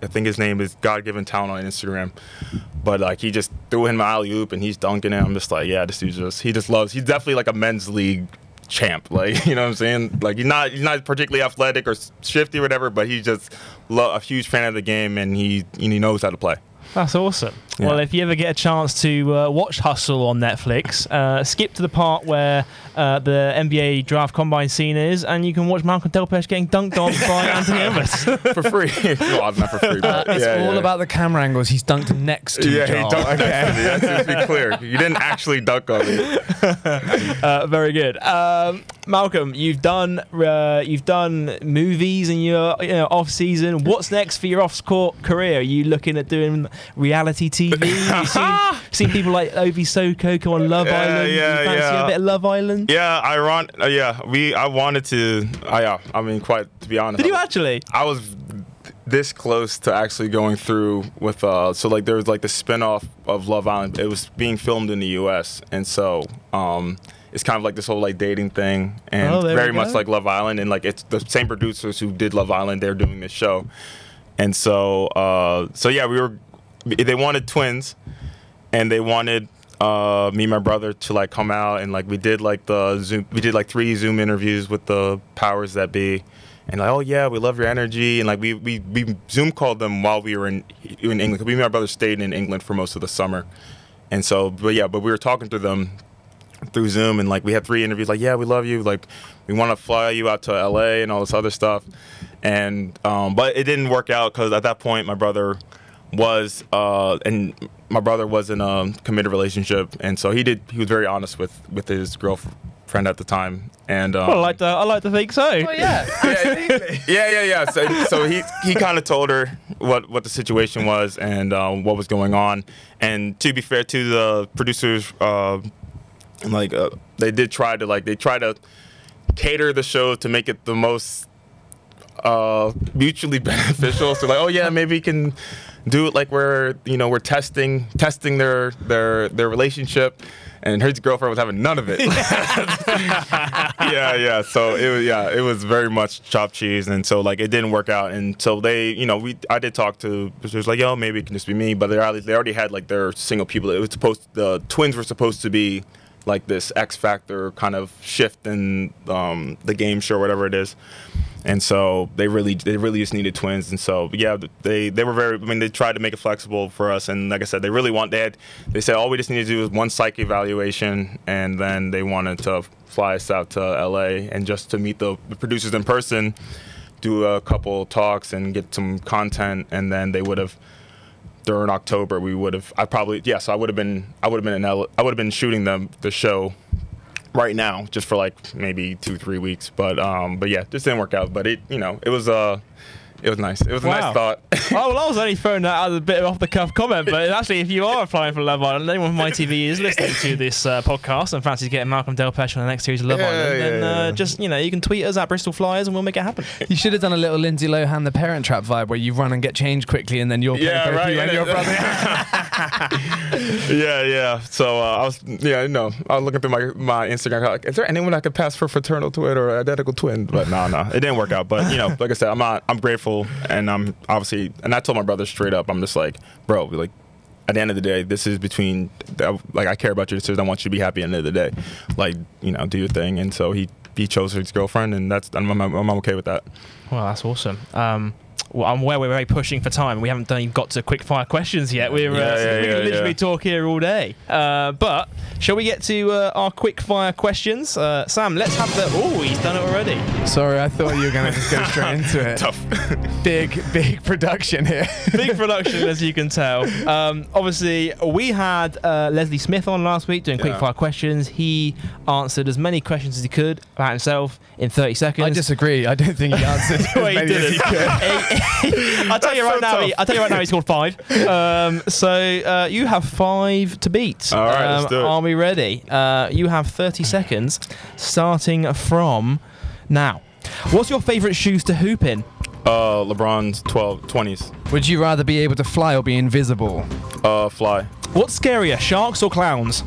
think his name is God Given Talent on Instagram. But like, he just threw him an alley-oop and he's dunking it. I'm just like, yeah, this dude he just loves. He's definitely like a men's league champ. Like, you know what I'm saying? Like, he's not particularly athletic or shifty or whatever, but he's just a huge fan of the game, and he knows how to play. That's awesome. Yeah. Well, if you ever get a chance to watch Hustle on Netflix, skip to the part where the NBA draft combine scene is, and you can watch Malcolm Delpeche getting dunked on by Anthony Edwards. For free. Well, not for free. But it's all about the camera angles. He's dunked next to you. Yeah, he dunked next to me. Let's be clear. You didn't actually dunk on me. Very good. Malcolm, you've done movies in your off season. What's next for your off court career? Are you looking at doing reality TV? You've seen people like Obi Sokoko on Love Island. Yeah, you fancy a bit of Love Island? Yeah, I wanted to. I mean, quite to be honest. Did you actually? I was this close to actually going through with. So like, there was like the spinoff of Love Island. It was being filmed in the U.S. and so. It's kind of like this whole like dating thing, and very much like Love Island, and like it's the same producers who did Love Island. They're doing this show, and so yeah, they wanted twins, and they wanted me and my brother to like come out, and like we did like three Zoom interviews with the powers that be, and like, oh yeah, we love your energy, and like we Zoom called them while we were in England. Me and my brother stayed in England for most of the summer, and so but we were talking to them through Zoom, and like we had three interviews. Like, yeah, we love you. Like, we want to fly you out to LA and all this other stuff. And but it didn't work out because at that point my brother was in a committed relationship, and so he was very honest with his girlfriend at the time. And well, I like to think so. Well, yeah, absolutely. yeah. So he kind of told her what the situation was and what was going on. And to be fair to the producers. They did try to cater the show to make it the most mutually beneficial. So like, oh yeah, maybe we can do it like where we're testing their relationship, and his girlfriend was having none of it. yeah. So it was very much chopped cheese, and so like it didn't work out. And so I did talk to producers like, yo, maybe it can just be me, but they already had like their single people. It was the twins were supposed to be like this X Factor kind of shift in the game show, whatever it is. And so they really just needed twins. And so, yeah, they were very, I mean, they tried to make it flexible for us. And like I said, they said all we just need to do is one psych evaluation. And then they wanted to fly us out to LA and just to meet the producers in person, do a couple talks and get some content. And then they would have, during October, we would have, so I would have been shooting the show right now, just for like maybe 2-3 weeks, but yeah, this didn't work out. But it, you know, it was nice. It was a nice thought. Oh, well, I was only throwing that out as a bit of off the cuff comment, but actually, if you are applying for Love Island, anyone from ITV is listening to this podcast and fancies getting Malcolm Delpeche on the next series of Love Island, then just, you know, you can tweet us at Bristol Flyers and we'll make it happen. You should have done a little Lindsay Lohan, The Parent Trap vibe, where you run and get changed quickly, and then you're your brother. So I was looking through my Instagram, like, is there anyone I could pass for fraternal twin or identical twin? But no, it didn't work out. But you know, like I said, I'm grateful. And I'm obviously, and I told my brother straight up, I'm just like, bro, like, at the end of the day, this is between, like, I care about your sisters. I want you to be happy at the end of the day. Like, you know, do your thing. And so he chose his girlfriend, and that's, I'm okay with that. Well, that's awesome. Well, I'm aware we're very pushing for time. We haven't got to quick fire questions yet. We're we can literally talk here all day. But shall we get to our quick fire questions? Sam, let's have the. Oh, he's done it already. Sorry, I thought you were going to just go straight into it. Tough. Big production here. Big production, as you can tell. Obviously, we had Leslie Smith on last week doing quick fire questions. He answered as many questions as he could about himself in 30 seconds. I disagree. I don't think he answered as many as he could. I'll tell you right now, he scored 5. So you have 5 to beat. All right, let's do it. Are we ready? You have 30 seconds, starting from now. What's your favorite shoes to hoop in? LeBron's 20s. Would you rather be able to fly or be invisible? Fly. What's scarier, sharks or clowns?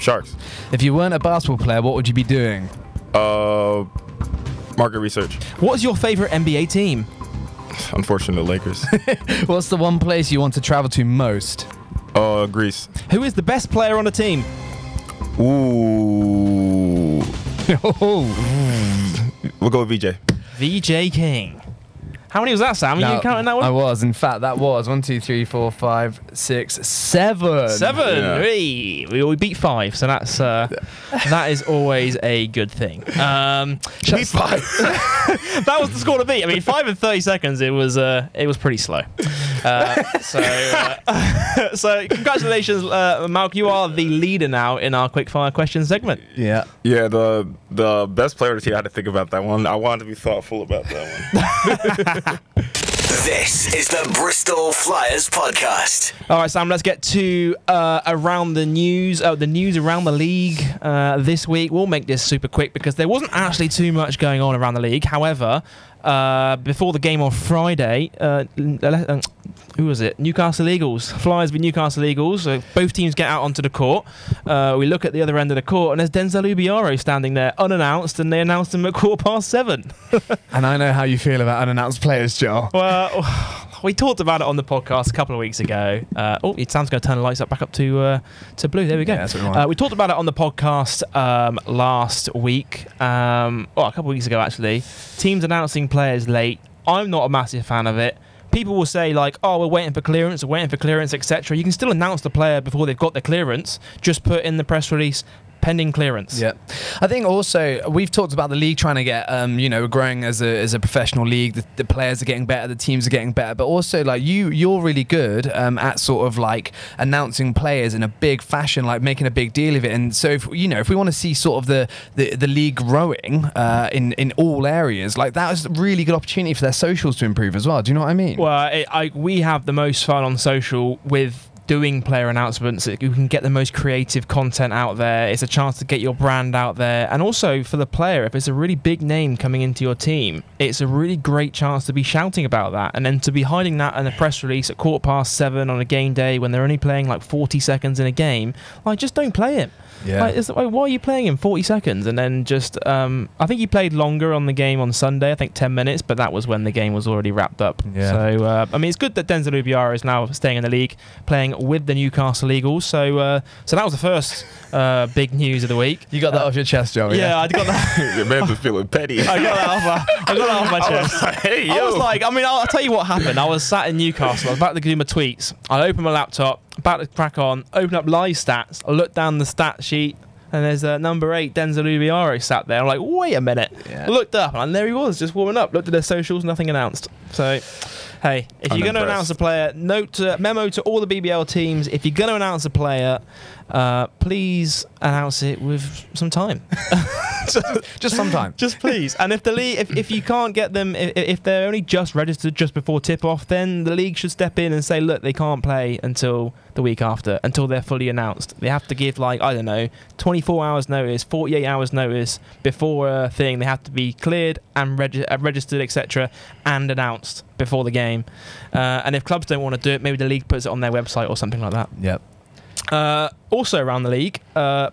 Sharks. If you weren't a basketball player, what would you be doing? Market research. What's your favorite NBA team? Unfortunately, Lakers. What's the one place you want to travel to most? Greece. Who is the best player on the team? Ooh. We'll go with Vijay. Vijay King. How many was that, Sam? Were you counting that one? I was. In fact, that was 1, 2, 3, 4, 5, 6, 7. 7. Yeah. We beat 5, so that's that is always a good thing. Beat 5. That was the score to beat. I mean, 5 in 30 seconds. It was pretty slow. So congratulations, Malk. You are the leader now in our quickfire question segment. Yeah. Yeah. The best player to see. I had to think about that one. I wanted to be thoughtful about that one. This is the Bristol Flyers podcast. All right, Sam, let's get to around the news around the league this week. We'll make this super quick because there wasn't actually too much going on around the league. However, before the game on Friday, who was it? Newcastle Eagles. Flyers v Newcastle Eagles. So both teams get out onto the court. We look at the other end of the court, and there's Denzel Ubiaro standing there unannounced, and they announced him at 7:15. And I know how you feel about unannounced players, Joel. Well, we talked about it on the podcast a couple of weeks ago. Oh, Sam's going to turn the lights up back up to blue. There we go. Yeah, that's what we want. We talked about it on the podcast last week. A couple of weeks ago, actually. Teams announcing players late. I'm not a massive fan of it. People will say, like, oh, we're waiting for clearance, etc. You can still announce the player before they've got the clearance. Just put in the press release, pending clearance. Yeah. I think also we've talked about the league trying to get, you know, growing as a professional league. The players are getting better, the teams are getting better, but also like you're really good at sort of like announcing players in a big fashion, like making a big deal of it. And so if we want to see sort of the league growing in all areas, like that is a really good opportunity for their socials to improve as well. Do you know what I mean? Well, we have the most fun on social with doing player announcements. You can get the most creative content out there. It's a chance to get your brand out there, and also for the player, if it's a really big name coming into your team, it's a really great chance to be shouting about that, and then to be hiding that in a press release at 7:15 on a game day when they're only playing like 40 seconds in a game. Like, just don't play him. Yeah. Like, why are you playing him 40 seconds? And then just, I think he played longer on the game on Sunday, I think 10 minutes, but that was when the game was already wrapped up. Yeah. So, I mean, it's good that Denzel Ubiaro is now staying in the league, playing with the Newcastle Eagles. So so that was the first big news of the week. You got that off your chest, Joe. Yeah, I got that. You remember feeling petty. I got that off my chest. I was like, hey, yo. I was like, I mean, I'll tell you what happened. I was sat in Newcastle. I was about to do my tweets. I opened my laptop, about to crack on, open up live stats. I looked down the stat sheet. And there's number 8, Denzel Ubiaro, sat there. I'm like, wait a minute. Yeah. Looked up, and there he was, just warming up. Looked at their socials, nothing announced. So, hey, if you're going to announce a player, memo to all the BBL teams, if you're going to announce a player, please announce it with some time. just some time. Just please. And if the league, if you can't get them, if they're only just registered just before tip-off, then the league should step in and say, look, they can't play until the week after, until they're fully announced. They have to give, like, I don't know, 24 hours notice, 48 hours notice before a thing. They have to be cleared and registered, etc., and announced before the game. And if clubs don't want to do it, maybe the league puts it on their website or something like that. Yep. Also around the league,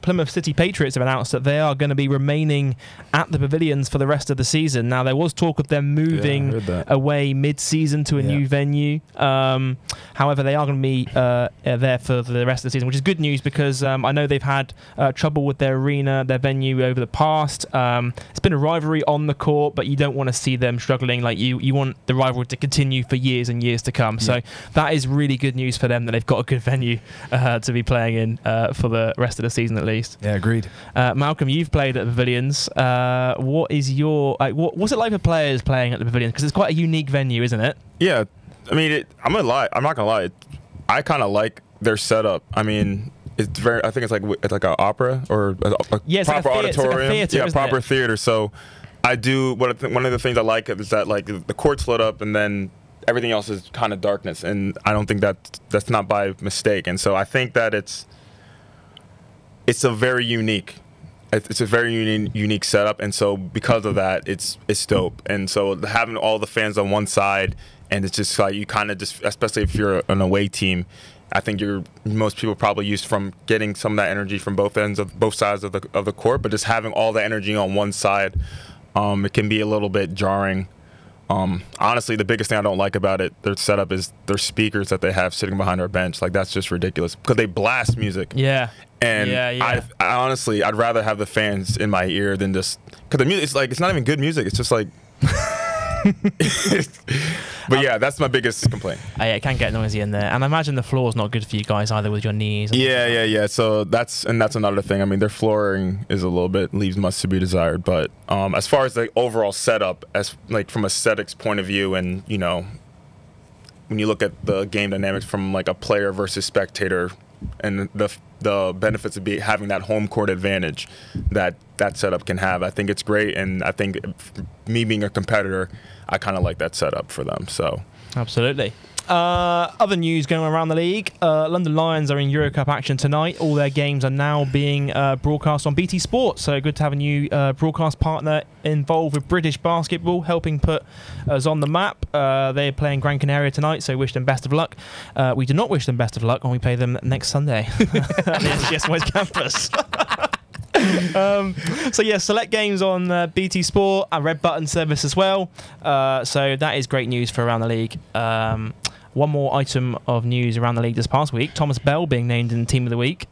Plymouth City Patriots have announced that they are going to be remaining at the Pavilions for the rest of the season. Now, there was talk of them moving away mid-season to a new venue. However, they are going to be there for the rest of the season, which is good news because I know they've had trouble with their arena, their venue over the past. It's been a rivalry on the court, but you don't want to see them struggling. Like you want the rivalry to continue for years and years to come. Yeah. So that is really good news for them that they've got a good venue to be playing in for the rest of the season at least. Yeah, agreed. Malcolm, you've played at the Pavilions. What is your what's it like for players playing at the Pavilions? Because it's quite a unique venue, isn't it? Yeah, I mean, I'm not gonna lie, I kind of like their setup. I mean, it's very, I think it's like an opera or a proper auditorium. Yeah, proper theater. So I do one of the things I like is that like the court's lit up and then everything else is kind of darkness, and I don't think that's not by mistake. And so I think that it's a very unique setup, and so because of that, it's dope. And so having all the fans on one side, and it's just like you kind of just, especially if you're an away team, I think most people probably used from getting some of that energy from both sides of the court, but just having all the energy on one side, it can be a little bit jarring. Honestly, the biggest thing I don't like about it, their setup, is their speakers that they have sitting behind our bench. Like, that's just ridiculous because they blast music. Yeah. And I honestly, I'd rather have the fans in my ear than just, because the music, it's like, it's not even good music. It's just like, but yeah, that's my biggest complaint. Yeah, it can get noisy in there. And I imagine the floor's not good for you guys either with your knees. Yeah. So that's another thing. I mean, their flooring is a little bit, leaves much to be desired. But as far as the overall setup, as like from aesthetics point of view, and, you know, when you look at the game dynamics from like a player versus spectator and the benefits of having that home court advantage that setup can have, I think it's great. And I think me being a competitor, I kind of like that setup for them. So absolutely. Other news going around the league, London Lions are in Eurocup action tonight. All their games are now being broadcast on BT Sport, so good to have a new broadcast partner involved with British basketball, helping put us on the map. They're playing Gran Canaria tonight, so wish them best of luck. We do not wish them best of luck when we play them next Sunday at the SGS White Campus. So yeah, select games on BT Sport and Red Button service as well. So that is great news for around the league. One more item of news around the league this past week, Thomas Bell being named in the team of the week.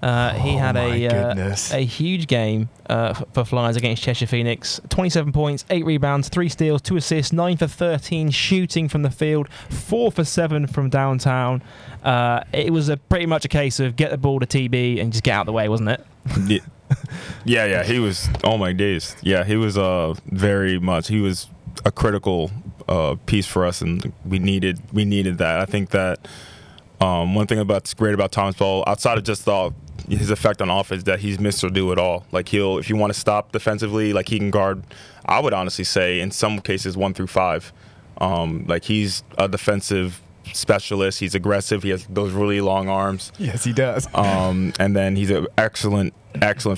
He had a huge game for Flyers against Cheshire Phoenix. 27 points, 8 rebounds, 3 steals, 2 assists, 9 for 13 shooting from the field, 4 for 7 from downtown. It was pretty much a case of get the ball to TB and just get out of the way, wasn't it? Yeah. Yeah, he was, oh my days. Yeah, he was very much a critical piece for us, and we needed that. I think that one thing that's great about Thomas Bell, outside of just his effect on offense, that he's Mr. Do It All. Like, he'll, if you want to stop defensively, like, he can guard, I would honestly say, in some cases 1 through 5. Like, he's a defensive specialist. He's aggressive. He has those really long arms. Yes, he does. And then he's an excellent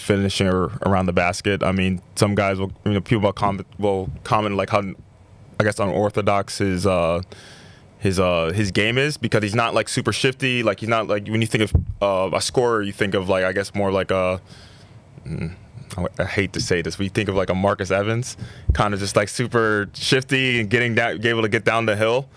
finisher around the basket. I mean, some guys will, you know, people will comment like how, I guess, unorthodox his game is, because he's not like super shifty. Like, he's not like, when you think of a scorer, you think of like, I guess, more like a, I hate to say this, we think of like a Marcus Evans, kind of just like super shifty and getting down, able to get down the hill.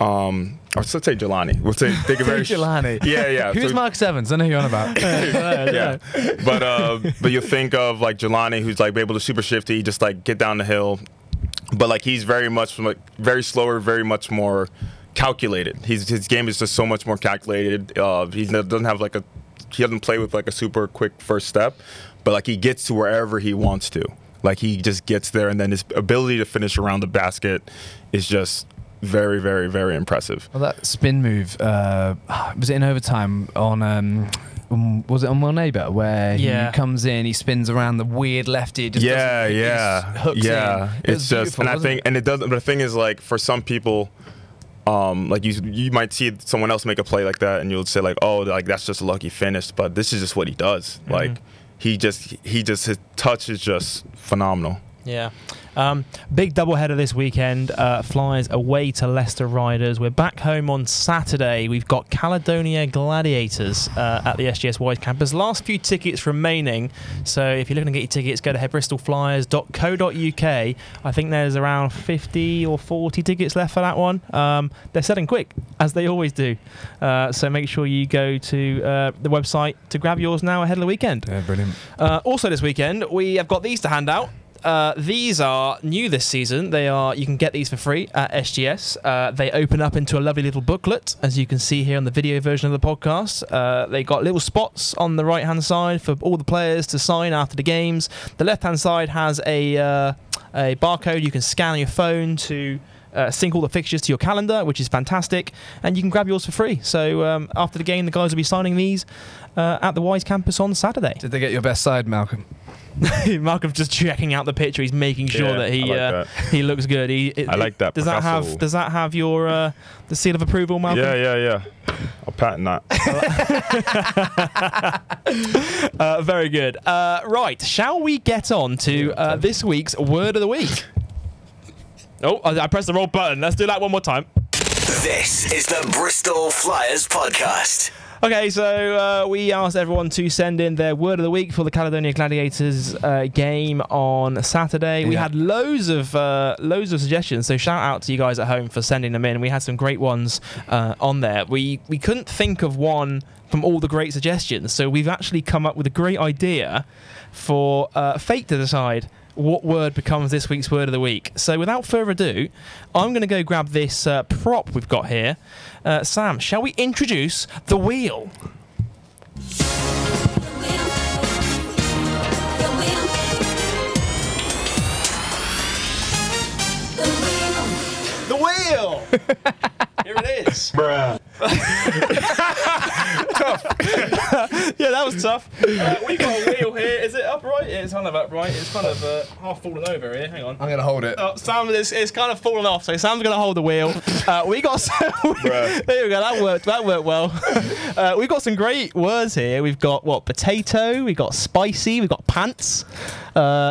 Let's say Jelani. We'll say think of Jelani. Yeah, yeah. Who's so, Mark Sevens? I know who you're on about. Yeah, but you think of like Jelani, who's like able to super shifty, just like get down the hill, but like he's very much from, like very slower, very much more calculated. His game is just so much more calculated. He doesn't have like a he doesn't play with like a super quick first step, but like he gets to wherever he wants to. Like he just gets there, and then his ability to finish around the basket is just very, very, very impressive. Well, that spin move, was it in overtime on, was it on Moneba where he comes in, he spins around the weird lefty. Just hooks in. It's just, and I think, and it doesn't, but the thing is like for some people, like you might see someone else make a play like that and you'll say like, oh, like that's just a lucky finish, but this is just what he does. Mm-hmm. Like he just, his touch is just phenomenal. Yeah. Big doubleheader this weekend. Flyers away to Leicester Riders. We're back home on Saturday. We've got Caledonia Gladiators at the SGS White Campus. Last few tickets remaining. So if you're looking to get your tickets, go to bristolflyers.co.uk. I think there's around 50 or 40 tickets left for that one. They're selling quick, as they always do. So make sure you go to the website to grab yours now ahead of the weekend. Yeah, brilliant. Also this weekend, we have got these to hand out. These are new this season. They are, you can get these for free at SGS. They open up into a lovely little booklet, as you can see here on the video version of the podcast. They got little spots on the right-hand side for all the players to sign after the games. The left-hand side has a barcode you can scan on your phone to sync all the fixtures to your calendar, which is fantastic, and you can grab yours for free. So after the game, the guys will be signing these at the Wise Campus on Saturday. Did they get your best side, Malcolm? Malcolm just checking out the picture. He's making sure that he like that. He looks good. I like that. Does Picasso. That have your the seal of approval, Malcolm? Yeah. I'll patent that. Very good. Right, shall we get on to this week's word of the week? Oh, I pressed the wrong button. Let's do that one more time. This is the Bristol Flyers podcast. Okay, so we asked everyone to send in their word of the week for the Caledonia Gladiators game on Saturday. Yeah. We had loads of suggestions, so shout out to you guys at home for sending them in. We had some great ones on there. We couldn't think of one from all the great suggestions, so we've actually come up with a great idea for Fate to decide what word becomes this week's word of the week. So without further ado, I'm going to go grab this prop we've got here. Sam, shall we introduce the wheel? The wheel! Here it is. Bruh. Tough. Yeah, that was tough. We've got a wheel here. Is it upright? Yeah, it's kind of upright. It's kind of half fallen over here. Hang on. I'm going to hold it. Oh, Sam, it's kind of fallen off, so Sam's going to hold the wheel. We got some... Bruh. There we go. That worked well. We've got some great words here. We've got, what, potato. We've got spicy. We've got pants.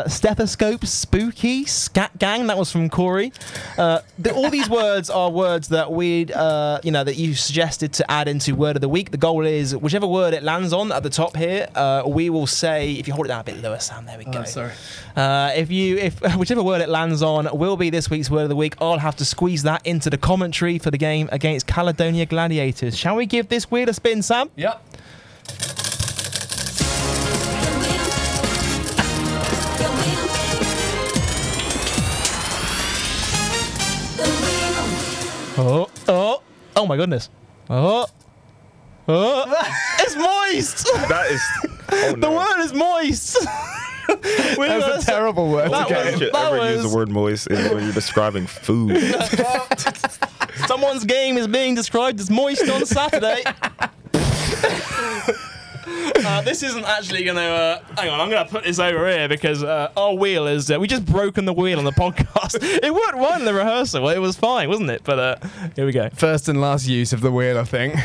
Stethoscope. Spooky. Scat gang. That was from Corey. All these words are words that we... you know, that you suggested to add into word of the week. The goal is whichever word it lands on at the top here, we will say. If you hold it down a bit lower, Sam, there we go. Sorry. If whichever word it lands on will be this week's word of the week. I'll have to squeeze that into the commentary for the game against Caledonia Gladiators. Shall we give this wheel a spin, Sam? Yep. Oh my goodness. It's moist. That is. Oh no. The word is moist. That's a terrible word. You should ever use the word moist when you're describing food. Someone's game is being described as moist on Saturday. This isn't actually going to... hang on, I'm going to put this over here because our wheel is... we just broken the wheel on the podcast. It worked well in the rehearsal. It was fine, wasn't it? But here we go. First and last use of the wheel, I think.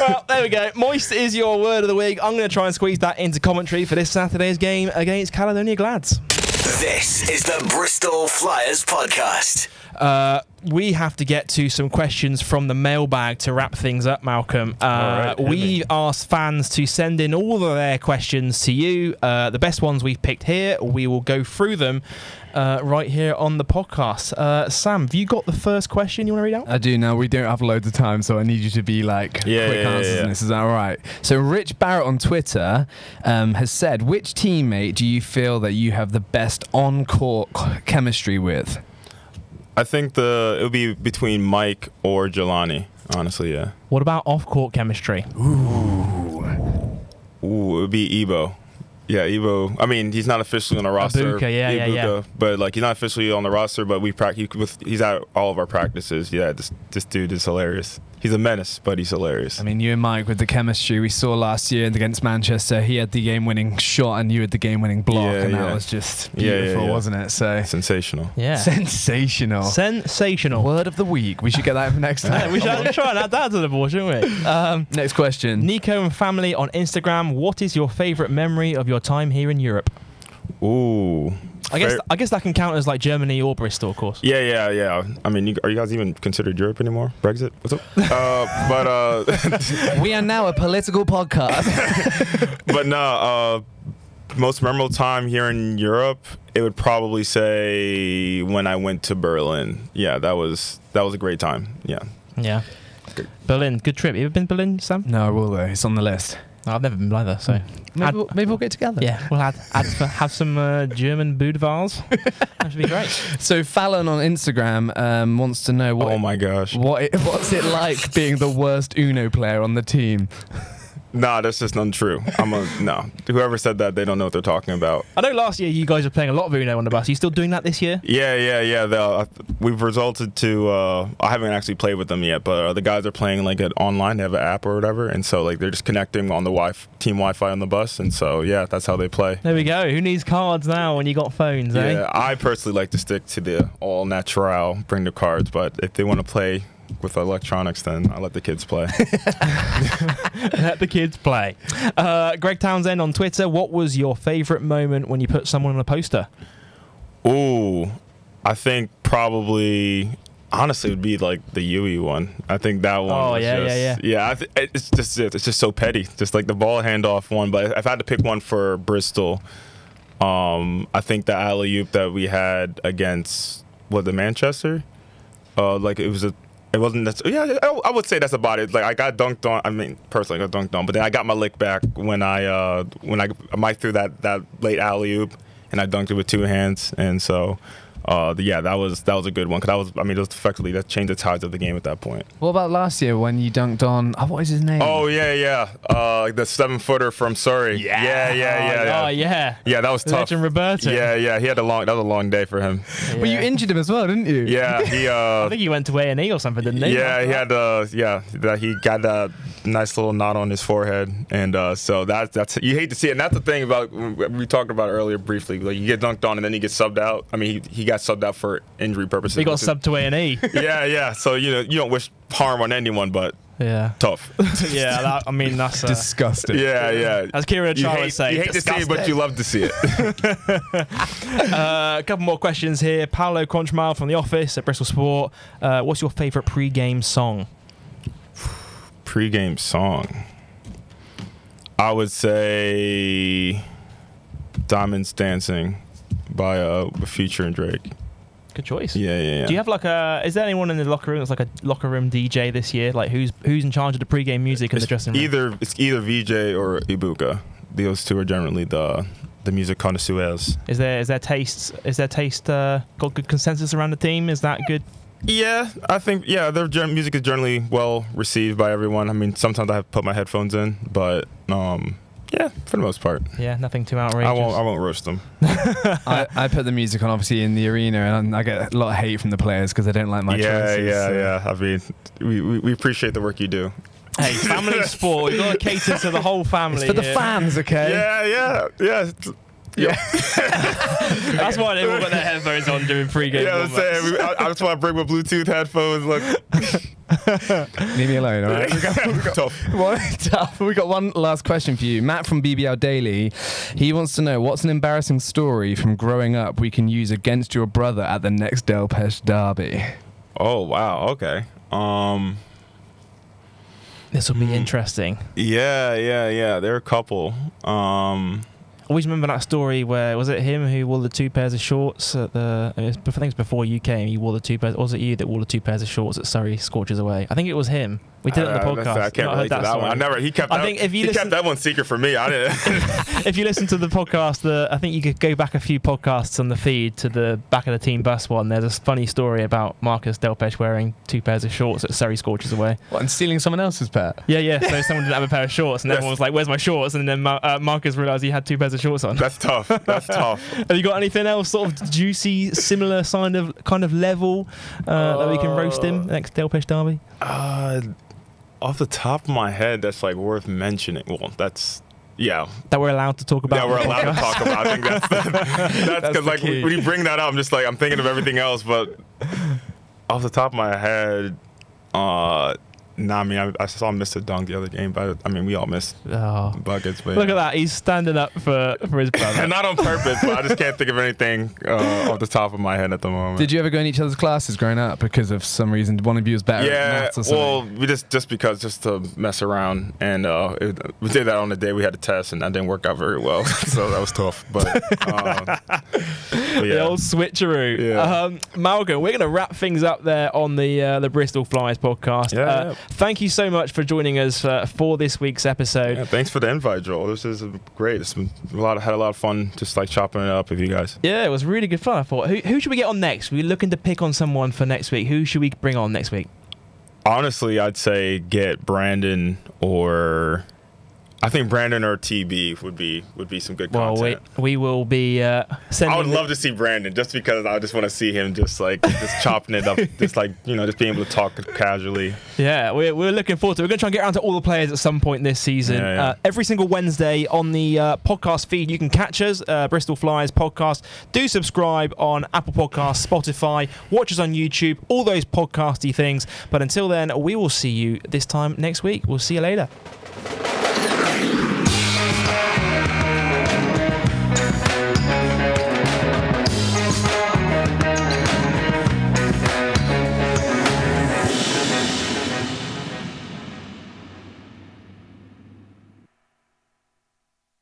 Well, there we go. Moist is your word of the week. I'm going to try and squeeze that into commentary for this Saturday's game against Caledonia Glads. This is the Bristol Flyers podcast. We have to get to some questions from the mailbag to wrap things up, Malcolm. We asked fans to send in all of their questions to you. The best ones we've picked here, we will go through them right here on the podcast. Sam, have you got the first question you want to read out? I do. Now, we don't have loads of time, so I need you to be like quick answers in this. Is that all right? So Rich Barrett on Twitter has said, which teammate do you feel that you have the best on-court chemistry with? I think it would be between Mike or Jelani, honestly, yeah. What about off-court chemistry? Ooh, it would be Ebo. Yeah, Ebo. I mean, he's not officially on the roster. Ibuka, yeah, Ibuka, yeah. But, like, he's not officially on the roster, but we he's at all of our practices. Yeah, this dude is hilarious. He's a menace, but he's hilarious. I mean, you and Mike with the chemistry we saw last year against Manchester, he had the game-winning shot and you had the game-winning block, and that was just beautiful, wasn't it? So sensational. Yeah. Sensational. Sensational. Word of the week. We should get that for next time. We should try and add that to the board, shouldn't we? Next question. Nico and family on Instagram, what is your favourite memory of your time here in Europe? Ooh. I guess that can count as like Germany or Bristol, of course. Yeah, yeah, yeah. I mean, are you guys even considered Europe anymore? Brexit? What's up? We are now a political podcast. But no, most memorable time here in Europe, it would probably say when I went to Berlin. Yeah, that was a great time. Yeah. Yeah. Good. Berlin, good trip. You ever been to Berlin, Sam? No, I will though. It's on the list. I've never been either, so maybe we'll get together. Yeah, we'll have some German Budweiser. That should be great. So Fallon on Instagram wants to know what's it like being the worst Uno player on the team. Nah, that's just untrue. Whoever said that, they don't know what they're talking about. I know last year you guys were playing a lot of Uno on the bus. Are you still doing that this year? Yeah, yeah, yeah. We've resulted to, I haven't actually played with them yet, but the guys are playing like online. They have an app or whatever, and so like they're just connecting on the team Wi-Fi on the bus, and so yeah, that's how they play. There we go. Who needs cards now when you got phones, eh? Yeah, I personally like to stick to the all natural, bring the cards, but if they want to play with electronics, then I let the kids play. Let the kids play. Greg Townsend on Twitter, what was your favorite moment when you put someone on a poster? Ooh, I think probably, honestly, it would be like the UE one. I think that one. Oh, it's just so petty. Just like the ball handoff one, but if I had to pick one for Bristol, I think the alley-oop that we had against, the Manchester? Like it was a... It wasn't that. Yeah, I would say that's about it. Like I got dunked on. I mean, personally, I got dunked on, but then I got my lick back when Mike threw that late alley oop, and I dunked it with two hands. And so, yeah, that was a good one because I mean, it was effectively that changed the tides of the game at that point. What about last year when you dunked on? Oh, what is his name? Oh yeah, yeah, like the 7-footer from Surrey. Yeah, yeah, yeah, yeah. Oh yeah. Yeah, that was tough. Legend Roberto. Yeah, yeah, he had that was a long day for him. Yeah. But you injured him as well, didn't you? Yeah, he. I think he went to A&E or something, didn't he? Yeah, he had. He got that nice little knot on his forehead, and so that's you hate to see it. And that's the thing about we talked about earlier briefly. Like you get dunked on and then you get subbed out. I mean, he got subbed out for injury purposes. He got subbed to A&E. Yeah, yeah. So, you know, you don't wish harm on anyone, but yeah, tough. Yeah, I mean, that's disgusting. Yeah, yeah. As Kira Charles would say, you hate disgusting to see it, but you love to see it. A couple more questions here. Paolo Conchmal from The Office at Bristol Sport. What's your favourite pre-game song? Pre-game song? I would say Diamonds Dancing by Future and Drake. Good choice. Yeah, yeah, yeah. Do you have like is there anyone in the locker room that's like a locker room DJ this year? Like who's in charge of the pregame music in the dressing room? It's either Vijay or Ibuka. Those two are generally the music connoisseurs. Is their taste got good consensus around the team? Is that good? Yeah, I think their music is generally well received by everyone. I mean, sometimes I have to put my headphones in, but yeah, for the most part. Yeah, nothing too outrageous. I won't roast them. I put the music on, obviously, in the arena, and I get a lot of hate from the players because they don't like my choices. Yeah, yeah, yeah. I mean, we appreciate the work you do. Hey, family sport. You've got to cater to the whole family. It's for the fans, okay? Yeah, yeah, yeah. Yeah. That's why they all got their headphones on doing pre-game. Yeah, I was saying, I just want to bring my Bluetooth headphones. Look. Leave me alone, all right? We got one last question for you. Matt from BBL Daily. He wants to know, what's an embarrassing story from growing up we can use against your brother at the next Delpeche derby? Oh, wow. Okay. This will be interesting. Yeah. There are a couple. Always remember that story where, was it him who wore the 2 pairs of shorts at the, I think it was before you came, you wore the 2 pairs, or was it you that wore the 2 pairs of shorts at Surrey Scorches away? I think it was him. We did it on the podcast. I can't relate to that one. I never, he kept that one secret for me. I didn't. If you listen to the podcast, I think you could go back a few podcasts on the feed to the back of the team bus one. There's a funny story about Marcus Delpeche wearing 2 pairs of shorts at Surrey Scorches away. What, and stealing someone else's pair? Yeah. So someone didn't have a pair of shorts and everyone was like, where's my shorts? And then Marcus realised he had 2 pairs of shorts on. That's tough. That's tough. Have you got anything else sort of juicy, similar kind of level that we can roast him next Delpeche derby? Off the top of my head, that's like worth mentioning. Well, that's that we're allowed to talk about. Yeah, we're allowed to talk about. I think that's because like when you bring that up, I'm just like I'm thinking of everything else, but off the top of my head, nah, I mean, I saw Mr. Dunk the other game, but I mean, we all missed buckets. But look at that. He's standing up for his brother. Not on purpose, but I just can't think of anything off the top of my head at the moment. Did you ever go in each other's classes growing up because of some reason? One of you was better at maths or something? Well, we just to mess around. And we did that on the day we had a test, and that didn't work out very well. So that was tough. But, the old switcheroo. Yeah. Malcolm, we're going to wrap things up there on the Bristol Flyers podcast. Yeah. Thank you so much for joining us for this week's episode. Yeah, thanks for the invite, Joel. This is great. It's been had a lot of fun just like chopping it up with you guys. Yeah, it was really good fun. I thought, who should we get on next? We're looking to pick on someone for next week. Who should we bring on next week? Honestly, I'd say get Brandon or... I think Brandon or TB would be some good content. Well, we will be sending... I would love to see Brandon just because I just want to see him just chopping it up, just being able to talk casually. Yeah, we're looking forward to it. We're going to try and get around to all the players at some point this season. Yeah. Every single Wednesday on the podcast feed, you can catch us, Bristol Flyers podcast. Do subscribe on Apple Podcasts, Spotify, watch us on YouTube, all those podcasty things. But until then, we will see you this time next week. We'll see you later.